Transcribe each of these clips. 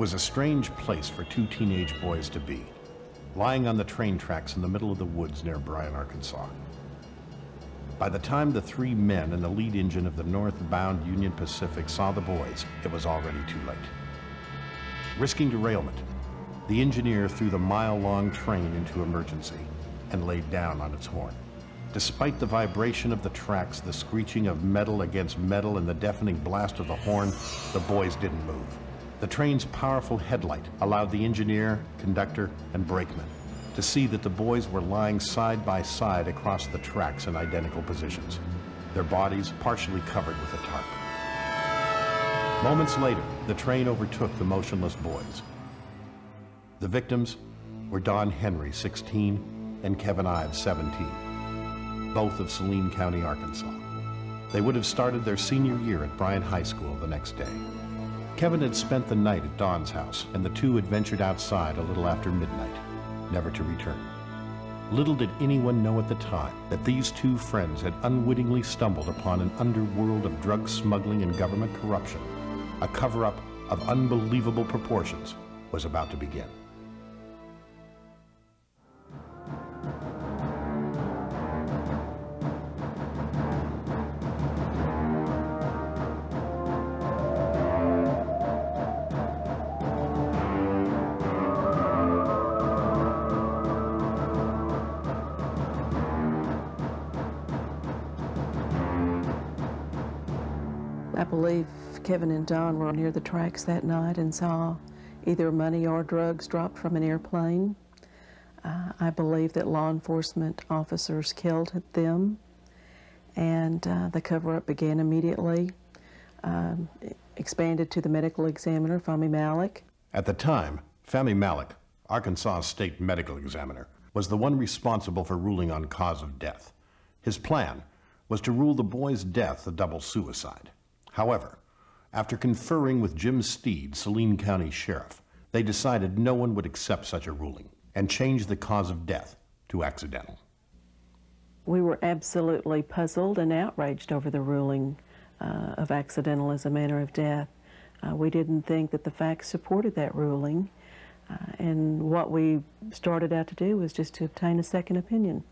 was a strange place for two teenage boys to be, lying on the train tracks in the middle of the woods near Bryan, Arkansas. By the time the three men in the lead engine of the northbound Union Pacific saw the boys, it was already too late. Risking derailment, the engineer threw the mile-long train into emergency and laid down on its horn. Despite the vibration of the tracks, the screeching of metal against metal, and the deafening blast of the horn, the boys didn't move. The train's powerful headlight allowed the engineer, conductor, and brakeman to see that the boys were lying side by side across the tracks in identical positions, their bodies partially covered with a tarp. Moments later, the train overtook the motionless boys. The victims were Don Henry, 16, and Kevin Ives, 17, both of Saline County, Arkansas. They would have started their senior year at Bryan High School the next day. Kevin had spent the night at Don's house, and the two had ventured outside a little after midnight, never to return. Little did anyone know at the time that these two friends had unwittingly stumbled upon an underworld of drug smuggling and government corruption. A cover-up of unbelievable proportions was about to begin. Kevin and Don were near the tracks that night and saw either money or drugs dropped from an airplane. I believe that law enforcement officers killed them, and the cover-up began immediately. Expanded to the medical examiner, Fahmy Malak. At the time, Fahmy Malak, Arkansas State Medical Examiner, was the one responsible for ruling on cause of death. His plan was to rule the boy's death a double suicide. However, after conferring with Jim Steed, Saline County Sheriff, they decided no one would accept such a ruling and changed the cause of death to accidental. We were absolutely puzzled and outraged over the ruling of accidental as a manner of death. We didn't think that the facts supported that ruling, and what we started out to do was just to obtain a second opinion.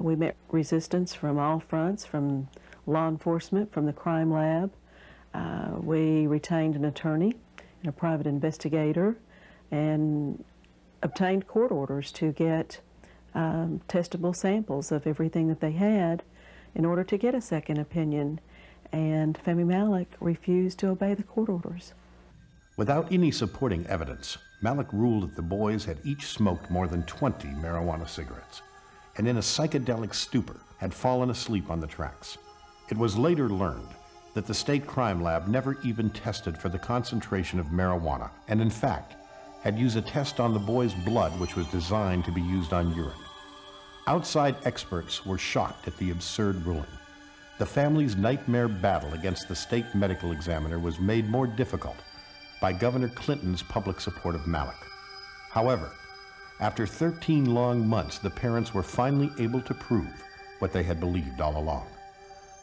We met resistance from all fronts, from law enforcement, from the crime lab. We retained an attorney and a private investigator and obtained court orders to get testable samples of everything that they had in order to get a second opinion, and Fahmy Malak refused to obey the court orders. Without any supporting evidence, Malak ruled that the boys had each smoked more than 20 marijuana cigarettes and in a psychedelic stupor had fallen asleep on the tracks. It was later learned that the state crime lab never even tested for the concentration of marijuana, and in fact, had used a test on the boy's blood which was designed to be used on urine. Outside experts were shocked at the absurd ruling. The family's nightmare battle against the state medical examiner was made more difficult by Governor Clinton's public support of Malak. However, after 13 long months, the parents were finally able to prove what they had believed all along,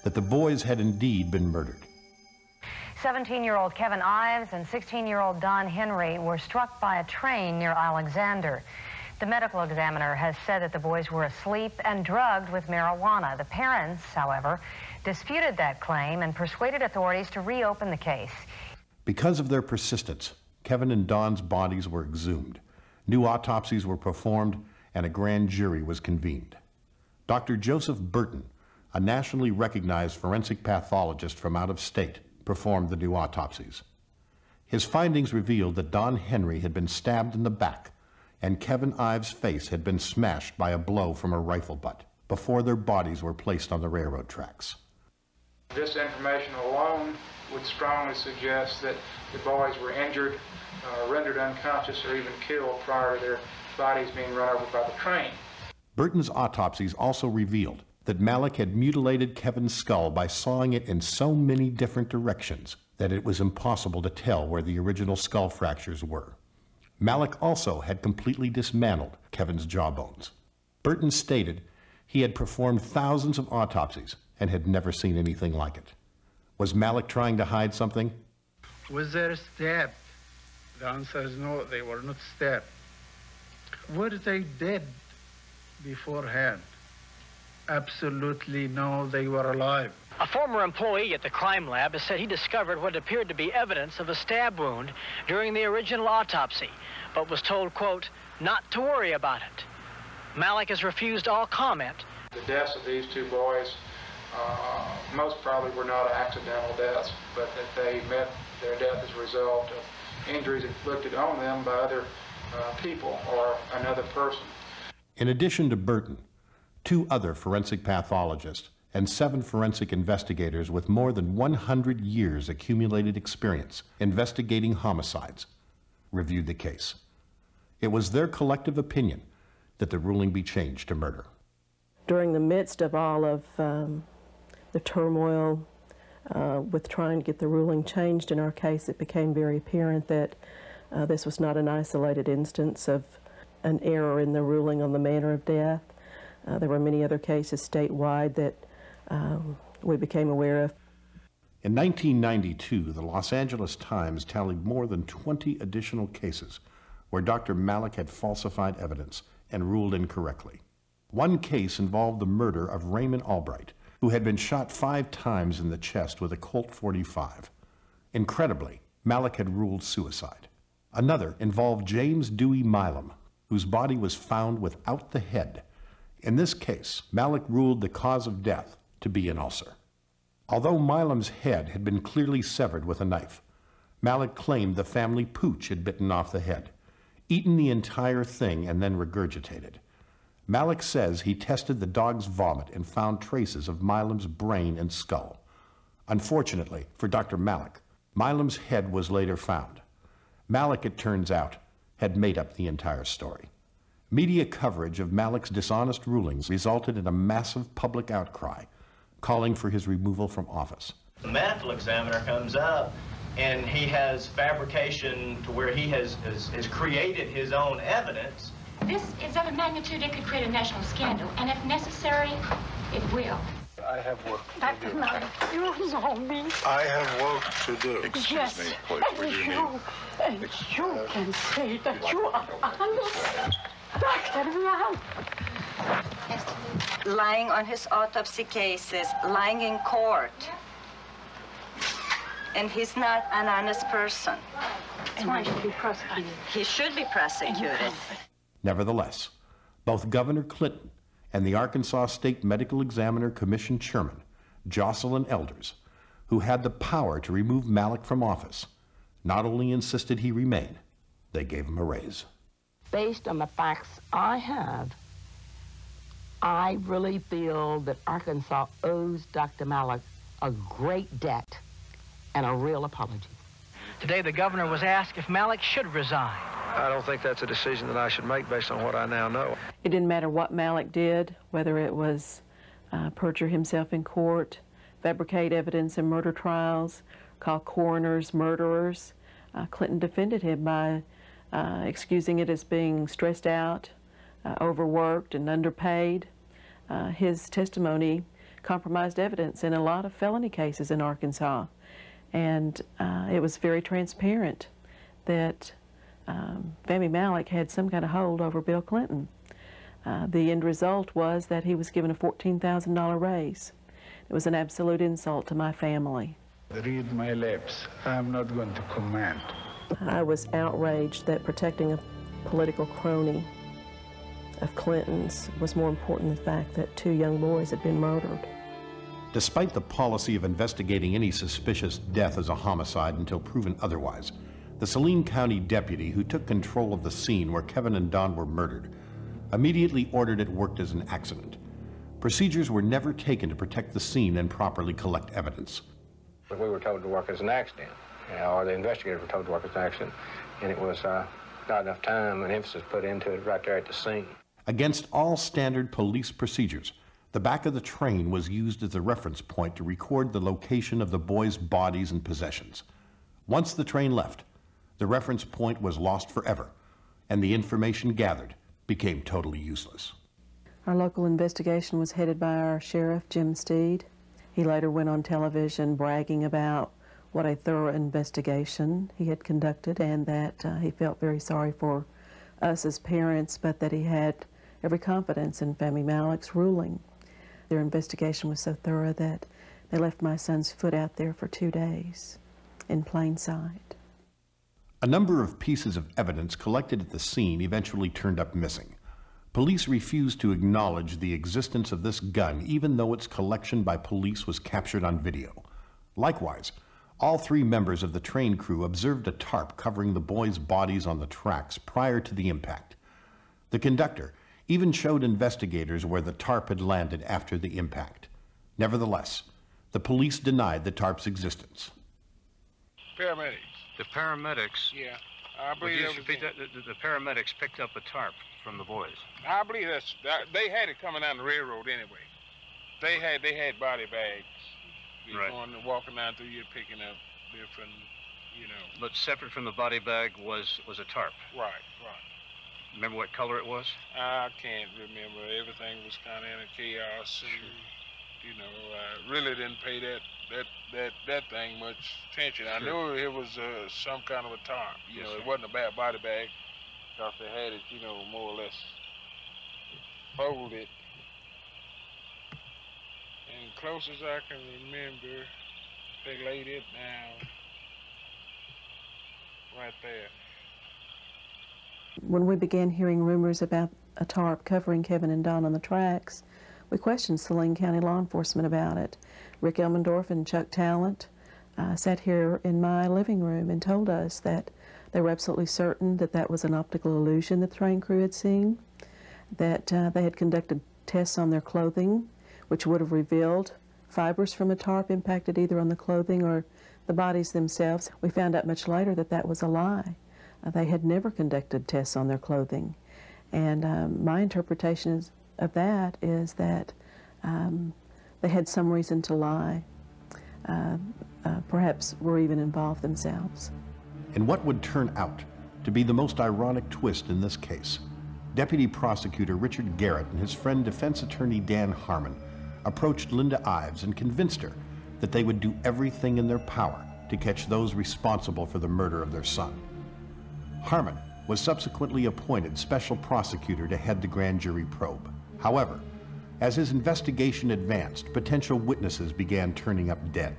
that the boys had indeed been murdered. 17-year-old Kevin Ives and 16-year-old Don Henry were struck by a train near Alexander. The medical examiner has said that the boys were asleep and drugged with marijuana. The parents, however, disputed that claim and persuaded authorities to reopen the case. Because of their persistence, Kevin and Don's bodies were exhumed. New autopsies were performed, and a grand jury was convened. Dr. Joseph Burton, a nationally recognized forensic pathologist from out of state, performed the new autopsies. His findings revealed that Don Henry had been stabbed in the back and Kevin Ives' face had been smashed by a blow from a rifle butt before their bodies were placed on the railroad tracks. This information alone would strongly suggest that the boys were injured, rendered unconscious, or even killed prior to their bodies being run over by the train. Burton's autopsies also revealed that Malak had mutilated Kevin's skull by sawing it in so many different directions that it was impossible to tell where the original skull fractures were. Malak also had completely dismantled Kevin's jawbones. Burton stated he had performed thousands of autopsies and had never seen anything like it. Was Malak trying to hide something? Was there a stab The answer is no, they were not stabbed. Were they dead beforehand? Absolutely no, they were alive. A former employee at the crime lab has said he discovered what appeared to be evidence of a stab wound during the original autopsy, but was told, quote, not to worry about it. Malak has refused all comment. The deaths of these two boys most probably were not accidental deaths, but that they met their death as a result of injuries inflicted on them by other people or another person. In addition to Burton, 2 other forensic pathologists and 7 forensic investigators with more than 100 years accumulated experience investigating homicides reviewed the case. It was their collective opinion that the ruling be changed to murder. During the midst of all of the turmoil with trying to get the ruling changed in our case, it became very apparent that this was not an isolated instance of an error in the ruling on the manner of death. There were many other cases statewide that we became aware of. In 1992, the Los Angeles Times tallied more than 20 additional cases where Dr. Malak had falsified evidence and ruled incorrectly. One case involved the murder of Raymond Albright, who had been shot 5 times in the chest with a Colt 45. Incredibly, Malak had ruled suicide. Another involved James Dewey Milam, whose body was found without the head. In this case, Malak ruled the cause of death to be an ulcer. Although Milam's head had been clearly severed with a knife, Malak claimed the family pooch had bitten off the head, eaten the entire thing, and then regurgitated. Malak says he tested the dog's vomit and found traces of Milam's brain and skull. Unfortunately for Dr. Malak, Milam's head was later found. Malak, it turns out, had made up the entire story. Media coverage of Malak's dishonest rulings resulted in a massive public outcry calling for his removal from office. The medical examiner comes up and he has fabrication to where he has created his own evidence. This is of a magnitude it could create a national scandal, and if necessary, it will. I have work to do. Malak, you know me. I have work to do. Excuse me, please. And you can say that you are honest. Doctor, we are. Lying on his autopsy cases, lying in court. And he's not an honest person. That's why he should be prosecuted. He should be prosecuted. Nevertheless, both Governor Clinton and the Arkansas State Medical Examiner Commission Chairman, Jocelyn Elders, who had the power to remove Malak from office, not only insisted he remain, they gave him a raise. Based on the facts I have, I really feel that Arkansas owes Dr. Malak a great debt and a real apology. Today, the governor was asked if Malak should resign. I don't think that's a decision that I should make based on what I now know. It didn't matter what Malak did, whether it was perjure himself in court, fabricate evidence in murder trials, call coroners murderers. Clinton defended him by excusing it as being stressed out, overworked, and underpaid. His testimony compromised evidence in a lot of felony cases in Arkansas. And it was very transparent that Fahmy Malak had some kind of hold over Bill Clinton. The end result was that he was given a $14,000 raise. It was an absolute insult to my family. Read my lips. I'm not going to comment. I was outraged that protecting a political crony of Clinton's was more important than the fact that 2 young boys had been murdered. Despite the policy of investigating any suspicious death as a homicide until proven otherwise, the Saline County deputy who took control of the scene where Kevin and Don were murdered immediately ordered it worked as an accident. Procedures were never taken to protect the scene and properly collect evidence. We were told to work as an accident, or the investigators were told to work as an accident, and it was not enough time and emphasis put into it right there at the scene. Against all standard police procedures, the back of the train was used as a reference point to record the location of the boys' bodies and possessions. Once the train left, the reference point was lost forever, and the information gathered became totally useless. Our local investigation was headed by our sheriff, Jim Steed. He later went on television bragging about what a thorough investigation he had conducted, and that he felt very sorry for us as parents, but that he had every confidence in Fahmy Malak's ruling. Their investigation was so thorough that they left my son's foot out there for 2 days in plain sight. A number of pieces of evidence collected at the scene eventually turned up missing. Police refused to acknowledge the existence of this gun, even though its collection by police was captured on video. Likewise, all three members of the train crew observed a tarp covering the boys' bodies on the tracks prior to the impact. The conductor even showed investigators where the tarp had landed after the impact. Nevertheless, the police denied the tarp's existence. Paramedics. The paramedics? Yeah. I believe the paramedics picked up a tarp from the boys. I believe that's, they had it coming down the railroad anyway. They had body bags. Right. Going, walking down through here, picking up different, you know. But separate from the body bag was a tarp. Right, right. Remember what color it was? I can't remember. Everything was kind of in a chaos. And, you know, I really didn't pay that thing much attention. Sure. I knew it was some kind of a tarp. You know, it wasn't a bad body bag. Because they had it, you know, more or less folded. And close as I can remember, they laid it down right there. When we began hearing rumors about a tarp covering Kevin and Don on the tracks, we questioned Saline County law enforcement about it. Rick Elmendorf and Chuck Talent sat here in my living room and told us that they were absolutely certain that that was an optical illusion the train crew had seen, that they had conducted tests on their clothing, which would have revealed fibers from a tarp impacted either on the clothing or the bodies themselves. We found out much later that that was a lie. They had never conducted tests on their clothing. And my interpretation of that is that they had some reason to lie, perhaps were even involved themselves. And what would turn out to be the most ironic twist in this case? Deputy Prosecutor Richard Garrett and his friend Defense Attorney Dan Harmon approached Linda Ives and convinced her that they would do everything in their power to catch those responsible for the murder of their son. Harmon was subsequently appointed special prosecutor to head the grand jury probe. However, as his investigation advanced, potential witnesses began turning up dead.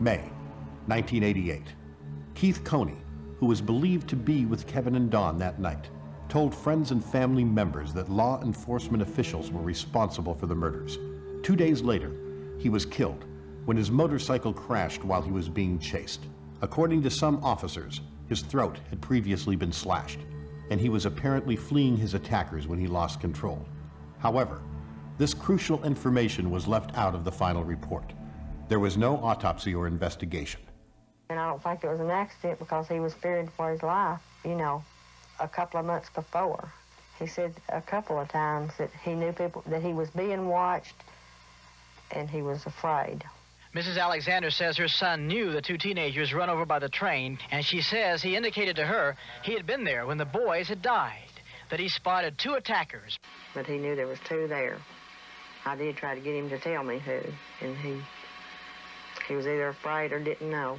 May 1988, Keith Coney, who was believed to be with Kevin and Don that night, told friends and family members that law enforcement officials were responsible for the murders. 2 days later, he was killed when his motorcycle crashed while he was being chased. According to some officers, his throat had previously been slashed, and he was apparently fleeing his attackers when he lost control. However, this crucial information was left out of the final report. There was no autopsy or investigation. And I don't think it was an accident because he was fearing for his life, you know, a couple of months before. He said a couple of times that he knew people, that he was being watched, and he was afraid. Mrs. Alexander says her son knew the two teenagers run over by the train, and she says he indicated to her he had been there when the boys had died, that he spotted two attackers. But he knew there was two there. I did try to get him to tell me who, and he was either afraid or didn't know.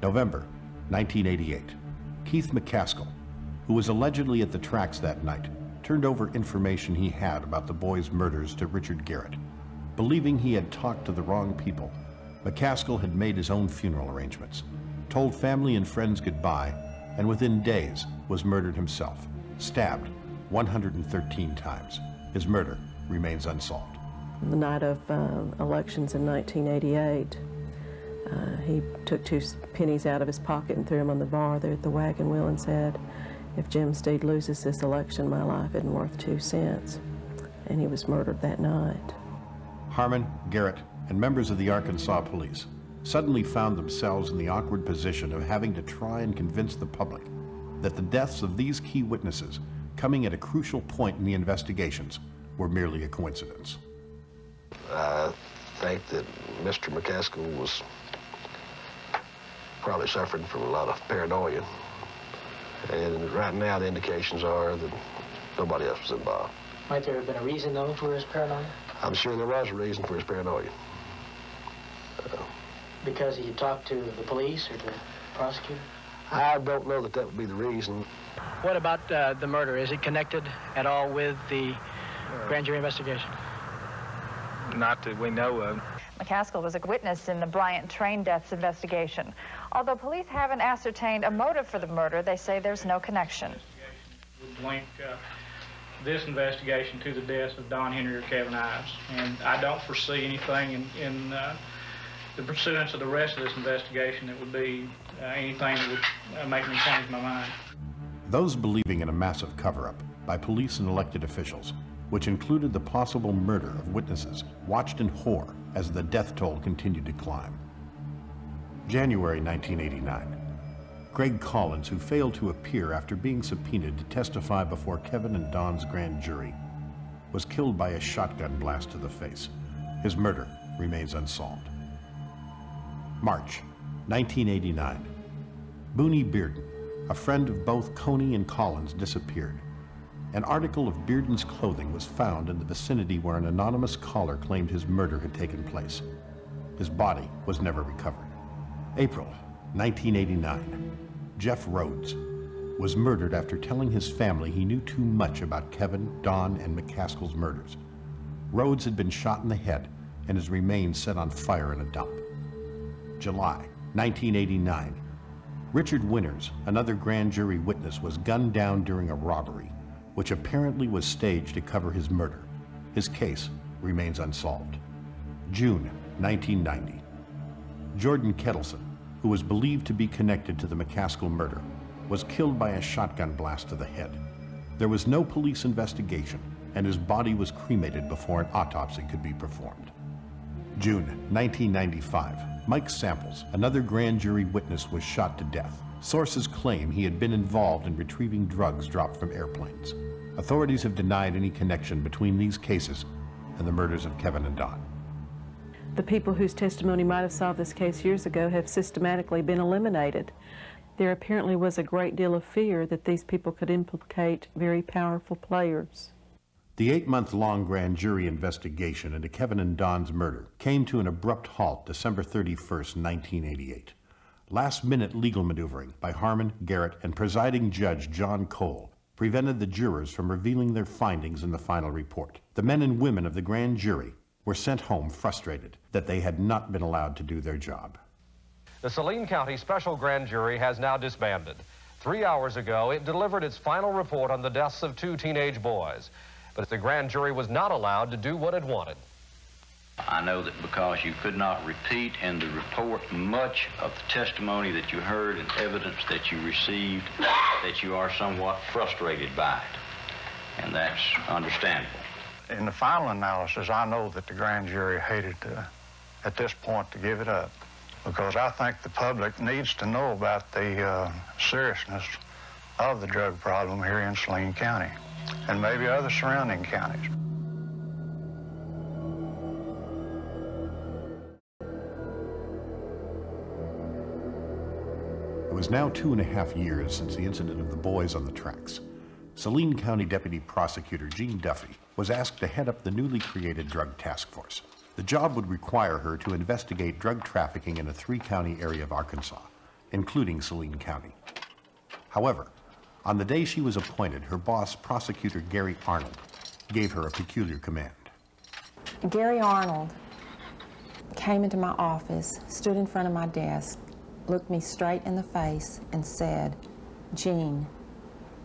November 1988. Keith McCaskill, who was allegedly at the tracks that night, turned over information he had about the boys' murders to Richard Garrett. Believing he had talked to the wrong people, McCaskill had made his own funeral arrangements, told family and friends goodbye, and within days was murdered himself, stabbed 113 times. His murder remains unsolved. The night of elections in 1988, he took 2 pennies out of his pocket and threw them on the bar there at the wagon wheel and said, "If Jim Steed loses this election, my life isn't worth 2 cents." And he was murdered that night. Harmon, Garrett, and members of the Arkansas police suddenly found themselves in the awkward position of having to try and convince the public that the deaths of these key witnesses, coming at a crucial point in the investigations, were merely a coincidence. I think that Mr. McCaskill was probably suffering from a lot of paranoia. And right now, the indications are that nobody else was involved. Might there have been a reason, though, for his paranoia? I'm sure there was a reason for his paranoia. because he had talked to the police or the prosecutor? I don't know that that would be the reason. What about the murder? Is it connected at all with the grand jury investigation? Not that we know of. McCaskill was a witness in the Bryant train deaths investigation. Although police haven't ascertained a motive for the murder, they say there's no connection. Would link this investigation to the deaths of Don Henry or Kevin Ives. And I don't foresee anything in the pursuance of the rest of this investigation that would be anything that would make me change my mind. Those believing in a massive cover-up by police and elected officials, which included the possible murder of witnesses, watched in horror as the death toll continued to climb. January 1989. Greg Collins, who failed to appear after being subpoenaed to testify before Kevin and Don's grand jury, was killed by a shotgun blast to the face. His murder remains unsolved. March 1989. Booney Bearden, a friend of both Coney and Collins, disappeared. An article of Bearden's clothing was found in the vicinity where an anonymous caller claimed his murder had taken place. His body was never recovered. April 1989. Jeff Rhodes was murdered after telling his family he knew too much about Kevin, Don, and McCaskill's murders. Rhodes had been shot in the head and his remains set on fire in a dump. July 1989. Richard Winters, another grand jury witness, was gunned down during a robbery, which apparently was staged to cover his murder. His case remains unsolved. June 1990. Jordan Kettleson, who was believed to be connected to the McCaskill murder, was killed by a shotgun blast to the head. There was no police investigation, and his body was cremated before an autopsy could be performed. June 1995. Mike Samples, another grand jury witness, was shot to death. Sources claim he had been involved in retrieving drugs dropped from airplanes. Authorities have denied any connection between these cases and the murders of Kevin and Don. The people whose testimony might have solved this case years ago have systematically been eliminated. There apparently was a great deal of fear that these people could implicate very powerful players. The 8-month-long grand jury investigation into Kevin and Don's murder came to an abrupt halt December 31st, 1988. Last-minute legal maneuvering by Harmon, Garrett, and presiding judge John Cole prevented the jurors from revealing their findings in the final report. The men and women of the grand jury were sent home frustrated that they had not been allowed to do their job. The Saline County Special Grand Jury has now disbanded. 3 hours ago, it delivered its final report on the deaths of 2 teenage boys, but the grand jury was not allowed to do what it wanted. I know that because you could not repeat in the report much of the testimony that you heard and evidence that you received, that you are somewhat frustrated by it, and that's understandable. In the final analysis, I know that the grand jury hated to, at this point, to give it up, because I think the public needs to know about the seriousness of the drug problem here in Saline County, and maybe other surrounding counties. It was now 2.5 years since the incident of the boys on the tracks. Saline County Deputy Prosecutor Jean Duffy was asked to head up the newly created drug task force. The job would require her to investigate drug trafficking in a 3-county area of Arkansas, including Saline County. However, on the day she was appointed, her boss, Prosecutor Gary Arnold, gave her a peculiar command. Gary Arnold came into my office, stood in front of my desk, looked me straight in the face and said, "Jean,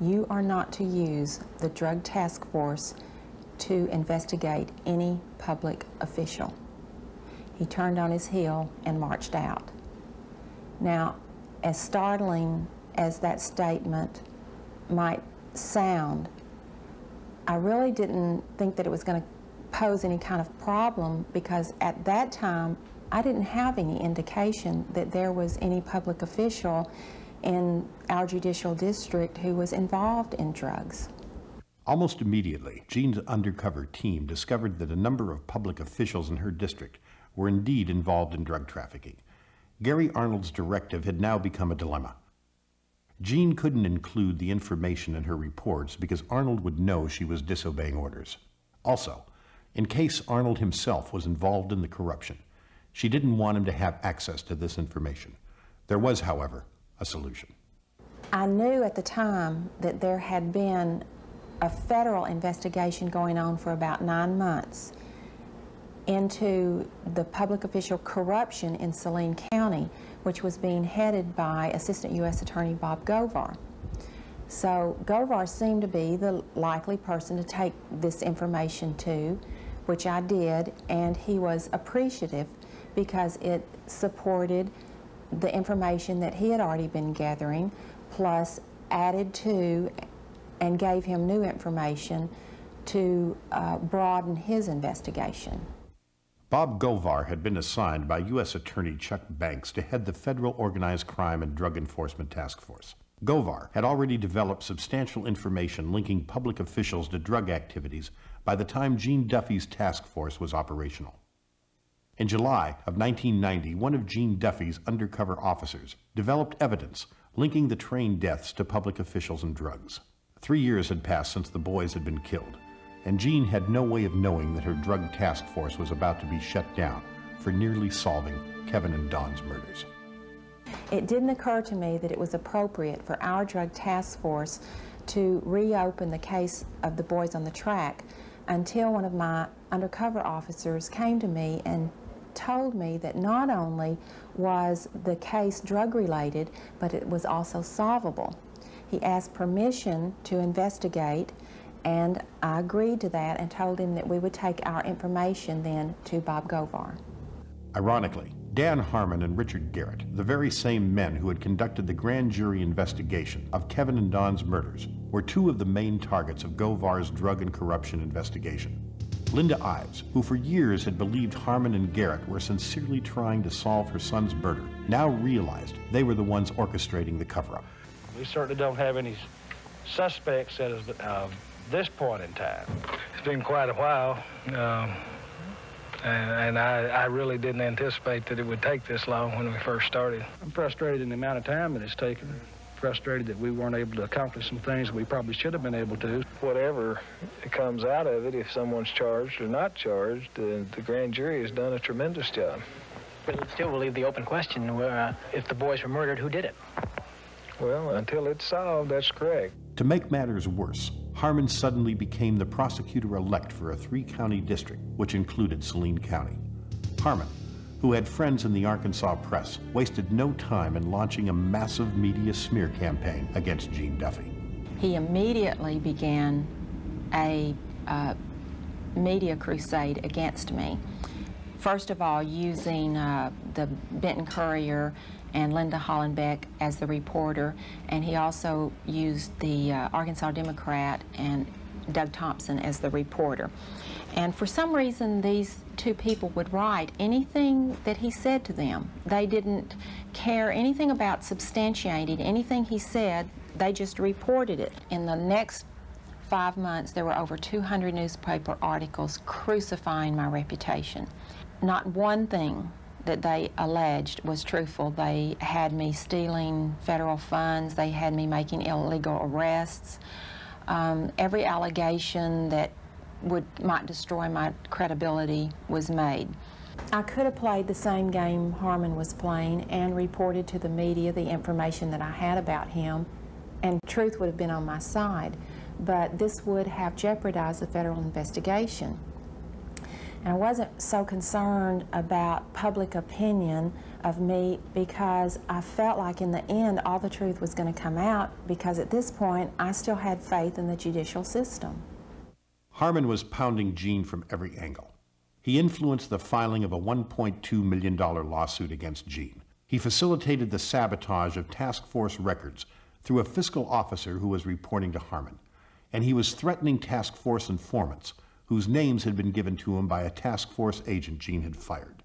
you are not to use the drug task force to investigate any public official." He turned on his heel and marched out. Now, as startling as that statement might sound, I really didn't think that it was going to pose any kind of problem, because at that time, I didn't have any indication that there was any public official in our judicial district who was involved in drugs. Almost immediately, Jean's undercover team discovered that a number of public officials in her district were indeed involved in drug trafficking. Gary Arnold's directive had now become a dilemma. Jean couldn't include the information in her reports because Arnold would know she was disobeying orders. Also, in case Arnold himself was involved in the corruption, She didn't want him to have access to this information. There was, however, a solution. I knew at the time that there had been a federal investigation going on for about 9 months into the public official corruption in Saline County, which was being headed by Assistant U.S. Attorney Bob Govar. So Govar seemed to be the likely person to take this information to, which I did, and he was appreciative because it supported the information that he had already been gathering, plus added to and gave him new information to broaden his investigation. Bob Govar had been assigned by U.S. Attorney Chuck Banks to head the Federal Organized Crime and Drug Enforcement Task Force. Govar had already developed substantial information linking public officials to drug activities by the time Jean Duffy's task force was operational. In July of 1990, one of Jean Duffy's undercover officers developed evidence linking the train deaths to public officials and drugs. 3 years had passed since the boys had been killed, and Jean had no way of knowing that her drug task force was about to be shut down for nearly solving Kevin and Don's murders. It didn't occur to me that it was appropriate for our drug task force to reopen the case of the boys on the track until one of my undercover officers came to me and told me that not only was the case drug-related, but it was also solvable. He asked permission to investigate, and I agreed to that and told him that we would take our information then to Bob Govar. Ironically, Dan Harmon and Richard Garrett, the very same men who had conducted the grand jury investigation of Kevin and Don's murders, were two of the main targets of Govar's drug and corruption investigation. Linda Ives, who for years had believed Harmon and Garrett were sincerely trying to solve her son's murder, now realized they were the ones orchestrating the cover-up. We certainly don't have any suspects at this point in time. It's been quite a while. And I really didn't anticipate that it would take this long when we first started. I'm frustrated in the amount of time that it's taken. Frustrated that we weren't able to accomplish some things we probably should have been able to. Whatever comes out of it, if someone's charged or not charged, the grand jury has done a tremendous job. But it still will leave the open question where, if the boys were murdered, who did it? Well, until it's solved, that's correct. To make matters worse, Harmon suddenly became the prosecutor-elect for a three-county district, which included Saline County. Harmon, who had friends in the Arkansas press, wasted no time in launching a massive media smear campaign against Jean Duffy. He immediately began a media crusade against me. First of all, using the Benton Courier and Linda Hollenbeck as the reporter, and he also used the Arkansas Democrat and Doug Thompson as the reporter. And for some reason, these two people would write anything that he said to them. They didn't care anything about substantiating anything he said. They just reported it. In the next 5 months, there were over 200 newspaper articles crucifying my reputation. Not one thing that they alleged was truthful. They had me stealing federal funds. They had me making illegal arrests. Every allegation that might destroy my credibility was made. I could have played the same game Harmon was playing and reported to the media the information that I had about him, and truth would have been on my side. But this would have jeopardized the federal investigation. I wasn't so concerned about public opinion of me because I felt like in the end all the truth was going to come out, because at this point I still had faith in the judicial system. Harmon was pounding Jean from every angle. He influenced the filing of a $1.2 million lawsuit against Jean. He facilitated the sabotage of task force records through a fiscal officer who was reporting to Harmon, and he was threatening task force informants whose names had been given to him by a task force agent Jean had fired.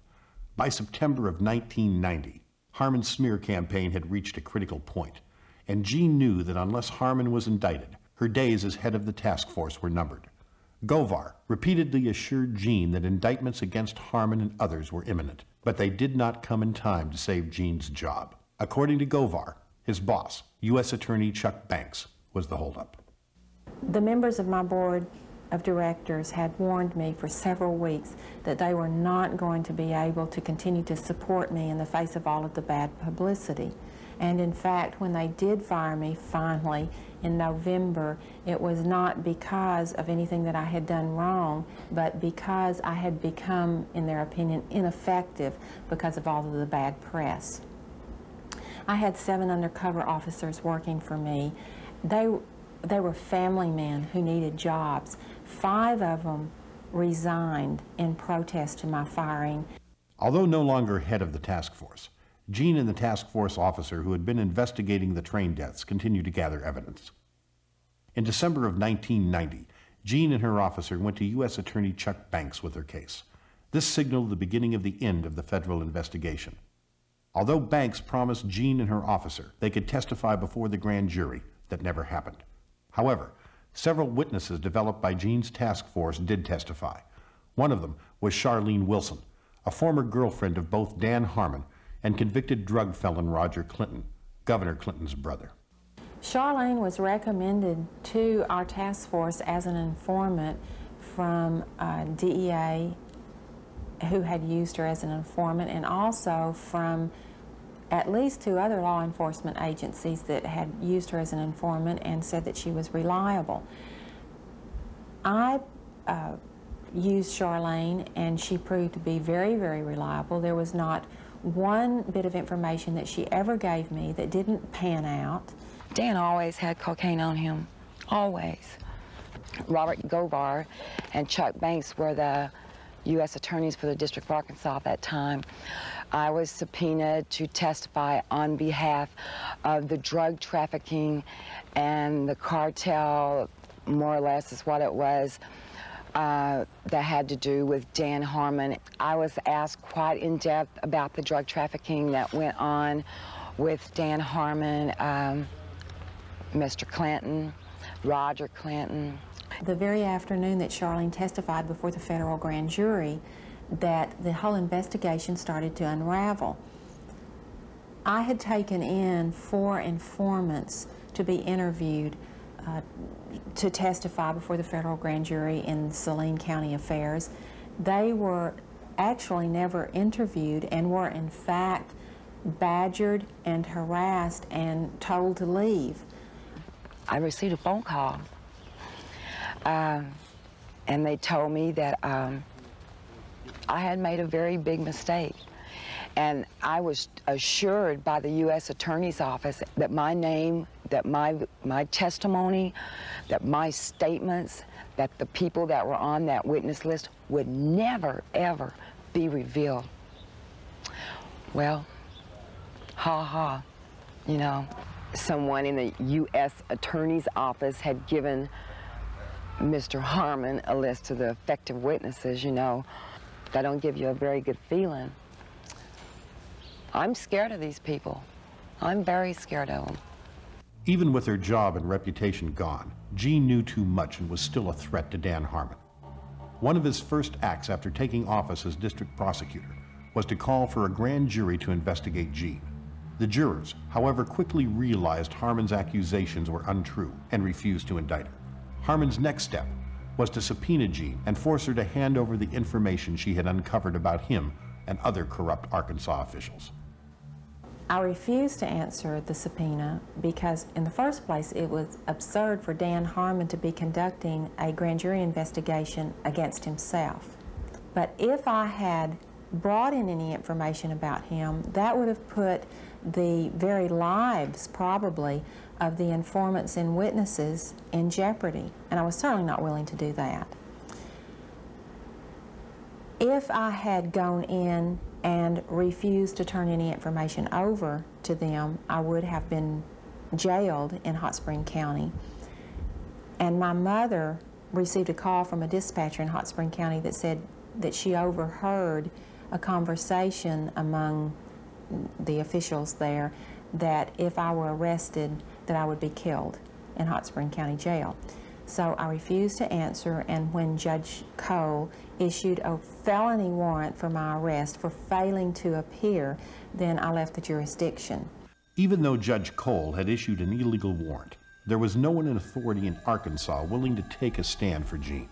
By September of 1990, Harmon's smear campaign had reached a critical point, and Jean knew that unless Harmon was indicted, her days as head of the task force were numbered. Govar repeatedly assured Jean that indictments against Harmon and others were imminent, but they did not come in time to save Jean's job. According to Govar, his boss, U.S. Attorney Chuck Banks, was the holdup. The members of my board of directors had warned me for several weeks that they were not going to be able to continue to support me in the face of all of the bad publicity. And in fact, when they did fire me finally in November, it was not because of anything that I had done wrong, but because I had become, in their opinion, ineffective because of all of the bad press. I had 7 undercover officers working for me. They were family men who needed jobs. 5 of them resigned in protest to my firing. Although no longer head of the task force, Jean and the task force officer who had been investigating the train deaths continued to gather evidence. In December of 1990, Jean and her officer went to U.S. Attorney Chuck Banks with their case. This signaled the beginning of the end of the federal investigation. Although Banks promised Jean and her officer they could testify before the grand jury, that never happened. However, several witnesses developed by Jean's task force did testify. One of them was Charlene Wilson, a former girlfriend of both Dan Harmon and convicted drug felon Roger Clinton, Governor Clinton's brother. Charlene was recommended to our task force as an informant from DEA, who had used her as an informant, and also from at least 2 other law enforcement agencies that had used her as an informant and said that she was reliable. I used Charlene, and she proved to be very, very reliable. There was not one bit of information that she ever gave me that didn't pan out. Dan always had cocaine on him, always. Robert Govar and Chuck Banks were the U.S. attorneys for the District of Arkansas at that time. I was subpoenaed to testify on behalf of the drug trafficking and the cartel, more or less is what it was, that had to do with Dan Harmon. I was asked quite in depth about the drug trafficking that went on with Dan Harmon, Mr. Clinton, Roger Clinton. The very afternoon that Charlene testified before the federal grand jury, that the whole investigation started to unravel. I had taken in 4 informants to be interviewed to testify before the federal grand jury in Saline County affairs. They were actually never interviewed and were in fact badgered and harassed and told to leave. I received a phone call. And they told me that I had made a very big mistake, and I was assured by the U.S. Attorney's Office that my name, that my testimony, that my statements, that the people that were on that witness list would never, ever be revealed. Well, ha ha, you know, someone in the U.S. Attorney's Office had given Mr. Harmon a list of the effective witnesses, you know. That don't give you a very good feeling. I'm scared of these people. I'm very scared of them. Even with her job and reputation gone, Jean knew too much and was still a threat to Dan Harmon. One of his first acts after taking office as district prosecutor was to call for a grand jury to investigate Jean. The jurors, however, quickly realized Harmon's accusations were untrue and refused to indict her. Harmon's next step was to subpoena Jean and force her to hand over the information she had uncovered about him and other corrupt Arkansas officials. I refused to answer the subpoena because, in the first place, it was absurd for Dan Harmon to be conducting a grand jury investigation against himself. But if I had brought in any information about him, that would have put the very lives, probably, of the informants and witnesses in jeopardy, and I was certainly not willing to do that. If I had gone in and refused to turn any information over to them, I would have been jailed in Hot Spring County. And my mother received a call from a dispatcher in Hot Spring County that said that she overheard a conversation among the officials there that if I were arrested, that I would be killed in Hot Spring County Jail. So I refused to answer, and when Judge Cole issued a felony warrant for my arrest for failing to appear, then I left the jurisdiction. Even though Judge Cole had issued an illegal warrant, there was no one in authority in Arkansas willing to take a stand for Jean.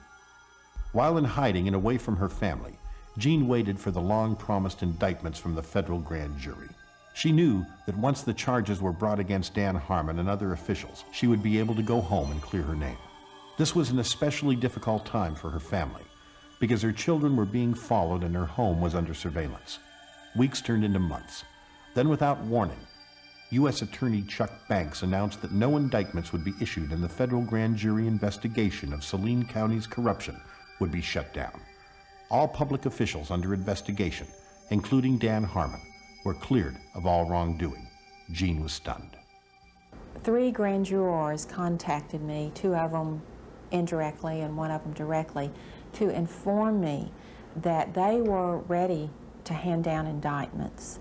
While in hiding and away from her family, Jean waited for the long-promised indictments from the federal grand jury. She knew that once the charges were brought against Dan Harmon and other officials, she would be able to go home and clear her name. This was an especially difficult time for her family because her children were being followed and her home was under surveillance. Weeks turned into months. Then, without warning, U.S. Attorney Chuck Banks announced that no indictments would be issued and the federal grand jury investigation of Saline County's corruption would be shut down. All public officials under investigation, including Dan Harmon, were cleared of all wrongdoing. Jean was stunned. 3 grand jurors contacted me, 2 of them indirectly and 1 of them directly, to inform me that they were ready to hand down indictments,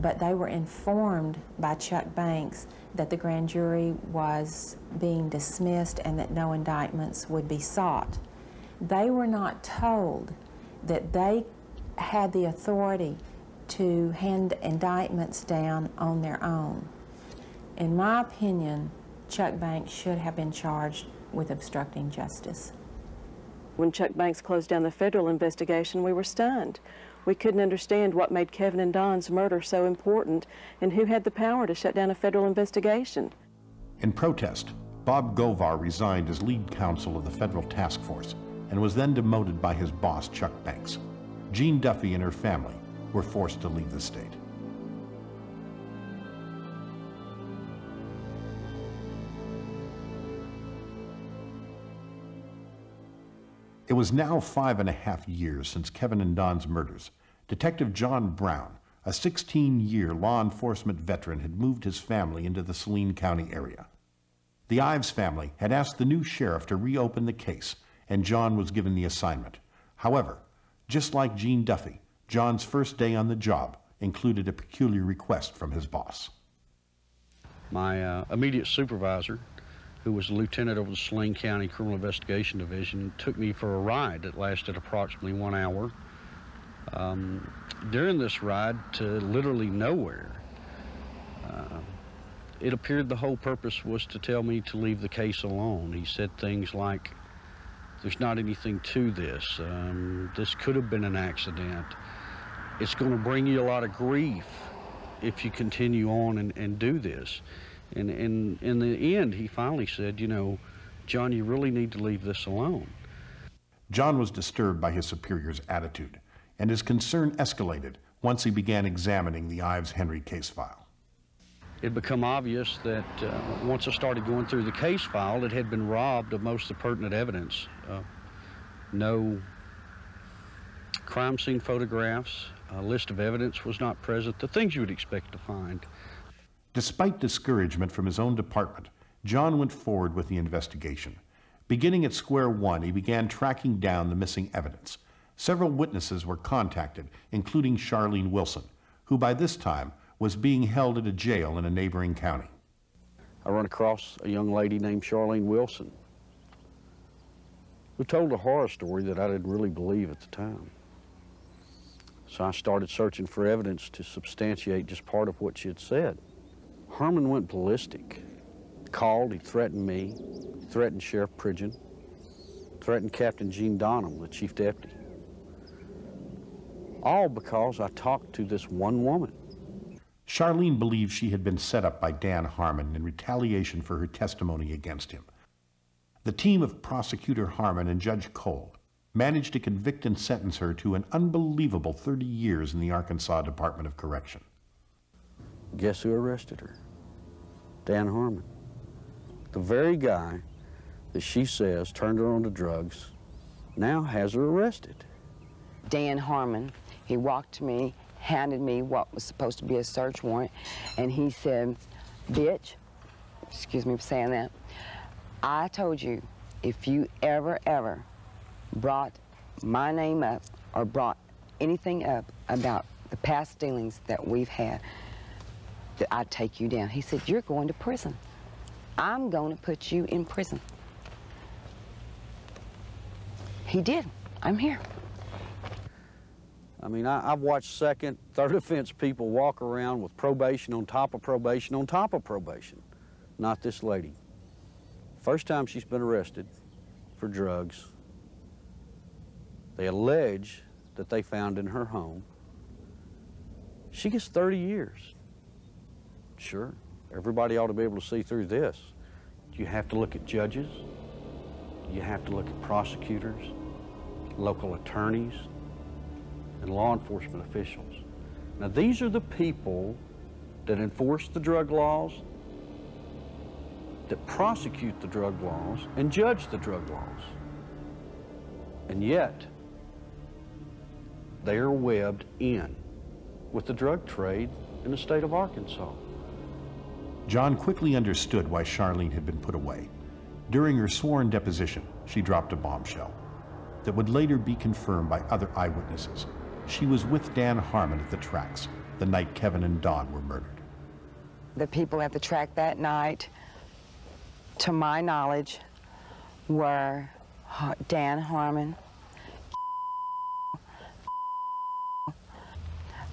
but they were informed by Chuck Banks that the grand jury was being dismissed and that no indictments would be sought. They were not told that they had the authority to hand indictments down on their own. In my opinion, Chuck Banks should have been charged with obstructing justice. When Chuck Banks closed down the federal investigation, we were stunned. We couldn't understand what made Kevin and Don's murder so important and who had the power to shut down a federal investigation. In protest, Bob Govar resigned as lead counsel of the federal task force and was then demoted by his boss, Chuck Banks. Jean Duffy and her family were forced to leave the state. It was now 5.5 years since Kevin and Don's murders. Detective John Brown, a 16-year law enforcement veteran, had moved his family into the Saline County area. The Ives family had asked the new sheriff to reopen the case, and John was given the assignment. However, just like Jean Duffy, John's first day on the job included a peculiar request from his boss. My immediate supervisor, who was a lieutenant over the Saline County Criminal Investigation Division, took me for a ride that lasted approximately 1 hour. During this ride to literally nowhere, it appeared the whole purpose was to tell me to leave the case alone. He said things like, "There's not anything to this. This could have been an accident. It's going to bring you a lot of grief if you continue on and do this." And in the end, he finally said, "You know, John, you really need to leave this alone." John was disturbed by his superior's attitude, and his concern escalated once he began examining the Ives-Henry case file. It became obvious that once I started going through the case file, it had been robbed of most of the pertinent evidence. No crime scene photographs, a list of evidence was not present, the things you would expect to find. Despite discouragement from his own department, John went forward with the investigation. Beginning at square one, he began tracking down the missing evidence. Several witnesses were contacted, including Charlene Wilson, who by this time was being held at a jail in a neighboring county. I run across a young lady named Charlene Wilson, who told a horror story that I didn't really believe at the time. So I started searching for evidence to substantiate just part of what she had said. Harmon went ballistic. Called, he threatened me, threatened Sheriff Pridgeon, threatened Captain Gene Donham, the chief deputy. All because I talked to this one woman. Charlene believed she had been set up by Dan Harmon in retaliation for her testimony against him. The team of Prosecutor Harmon and Judge Cole managed to convict and sentence her to an unbelievable 30 years in the Arkansas Department of Correction. Guess who arrested her? Dan Harmon. The very guy that she says turned her on to drugs now has her arrested. Dan Harmon, he walked to me, handed me what was supposed to be a search warrant, and he said, "Bitch," excuse me for saying that, "I told you if you ever brought my name up or brought anything up about the past dealings that we've had, that I'd take you down." He said, "You're going to prison. I'm going to put you in prison." He did. I'm here. I mean, I've watched second, third offense people walk around with probation on top of probation on top of probation. Not this lady. First time she's been arrested for drugs, they allege that they found in her home. She gets 30 years. Sure, everybody ought to be able to see through this. You have to look at judges. You have to look at prosecutors, local attorneys, and law enforcement officials. Now, these are the people that enforce the drug laws, that prosecute the drug laws, and judge the drug laws. And yet, they are webbed in with the drug trade in the state of Arkansas. John quickly understood why Charlene had been put away. During her sworn deposition, she dropped a bombshell that would later be confirmed by other eyewitnesses. She was with Dan Harmon at the tracks the night Kevin and Don were murdered. The people at the track that night, to my knowledge, were Dan Harmon.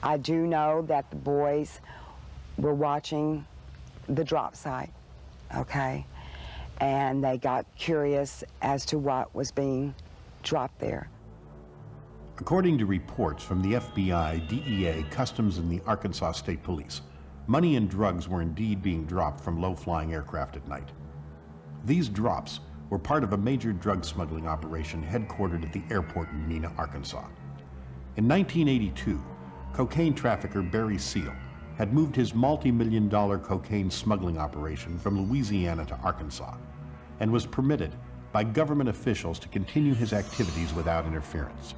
I do know that the boys were watching the drop site, okay? And they got curious as to what was being dropped there. According to reports from the FBI, DEA, Customs, and the Arkansas State Police, money and drugs were indeed being dropped from low-flying aircraft at night. These drops were part of a major drug smuggling operation headquartered at the airport in Mena, Arkansas. In 1982, cocaine trafficker Barry Seal had moved his multi-million-dollar cocaine smuggling operation from Louisiana to Arkansas and was permitted by government officials to continue his activities without interference.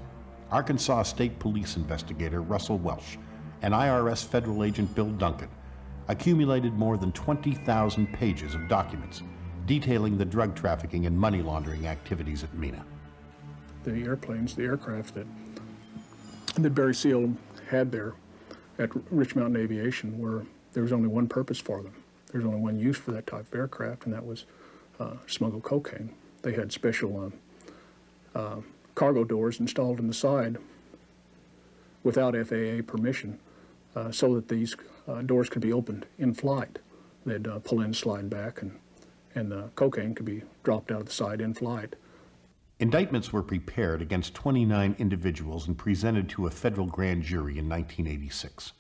Arkansas State Police investigator Russell Welch and IRS federal agent Bill Duncan accumulated more than 20,000 pages of documents detailing the drug trafficking and money laundering activities at Mena. The airplanes, the aircraft that Barry Seal had there at Rich Mountain Aviation, where there was only one purpose for them. There's only one use for that type of aircraft, and that was smuggle cocaine. They had special cargo doors installed in the side without FAA permission so that these doors could be opened in flight. They'd pull in, slide back, and the cocaine could be dropped out of the side in flight. Indictments were prepared against 29 individuals and presented to a federal grand jury in 1986.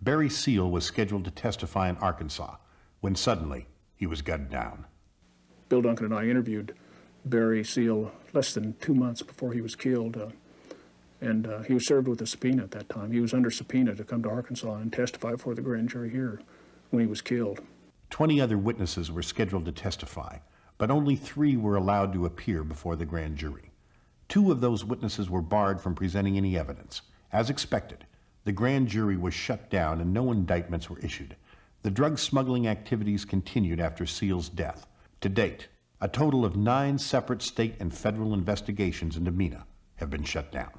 Barry Seal was scheduled to testify in Arkansas when suddenly he was gunned down. Bill Duncan and I interviewed Barry Seal less than 2 months before he was killed, and he was served with a subpoena at that time. He was under subpoena to come to Arkansas and testify before the grand jury here when he was killed. 20 other witnesses were scheduled to testify, but only 3 were allowed to appear before the grand jury. 2 of those witnesses were barred from presenting any evidence. As expected, the grand jury was shut down and no indictments were issued. The drug smuggling activities continued after Seal's death. To date, a total of 9 separate state and federal investigations into Mena have been shut down.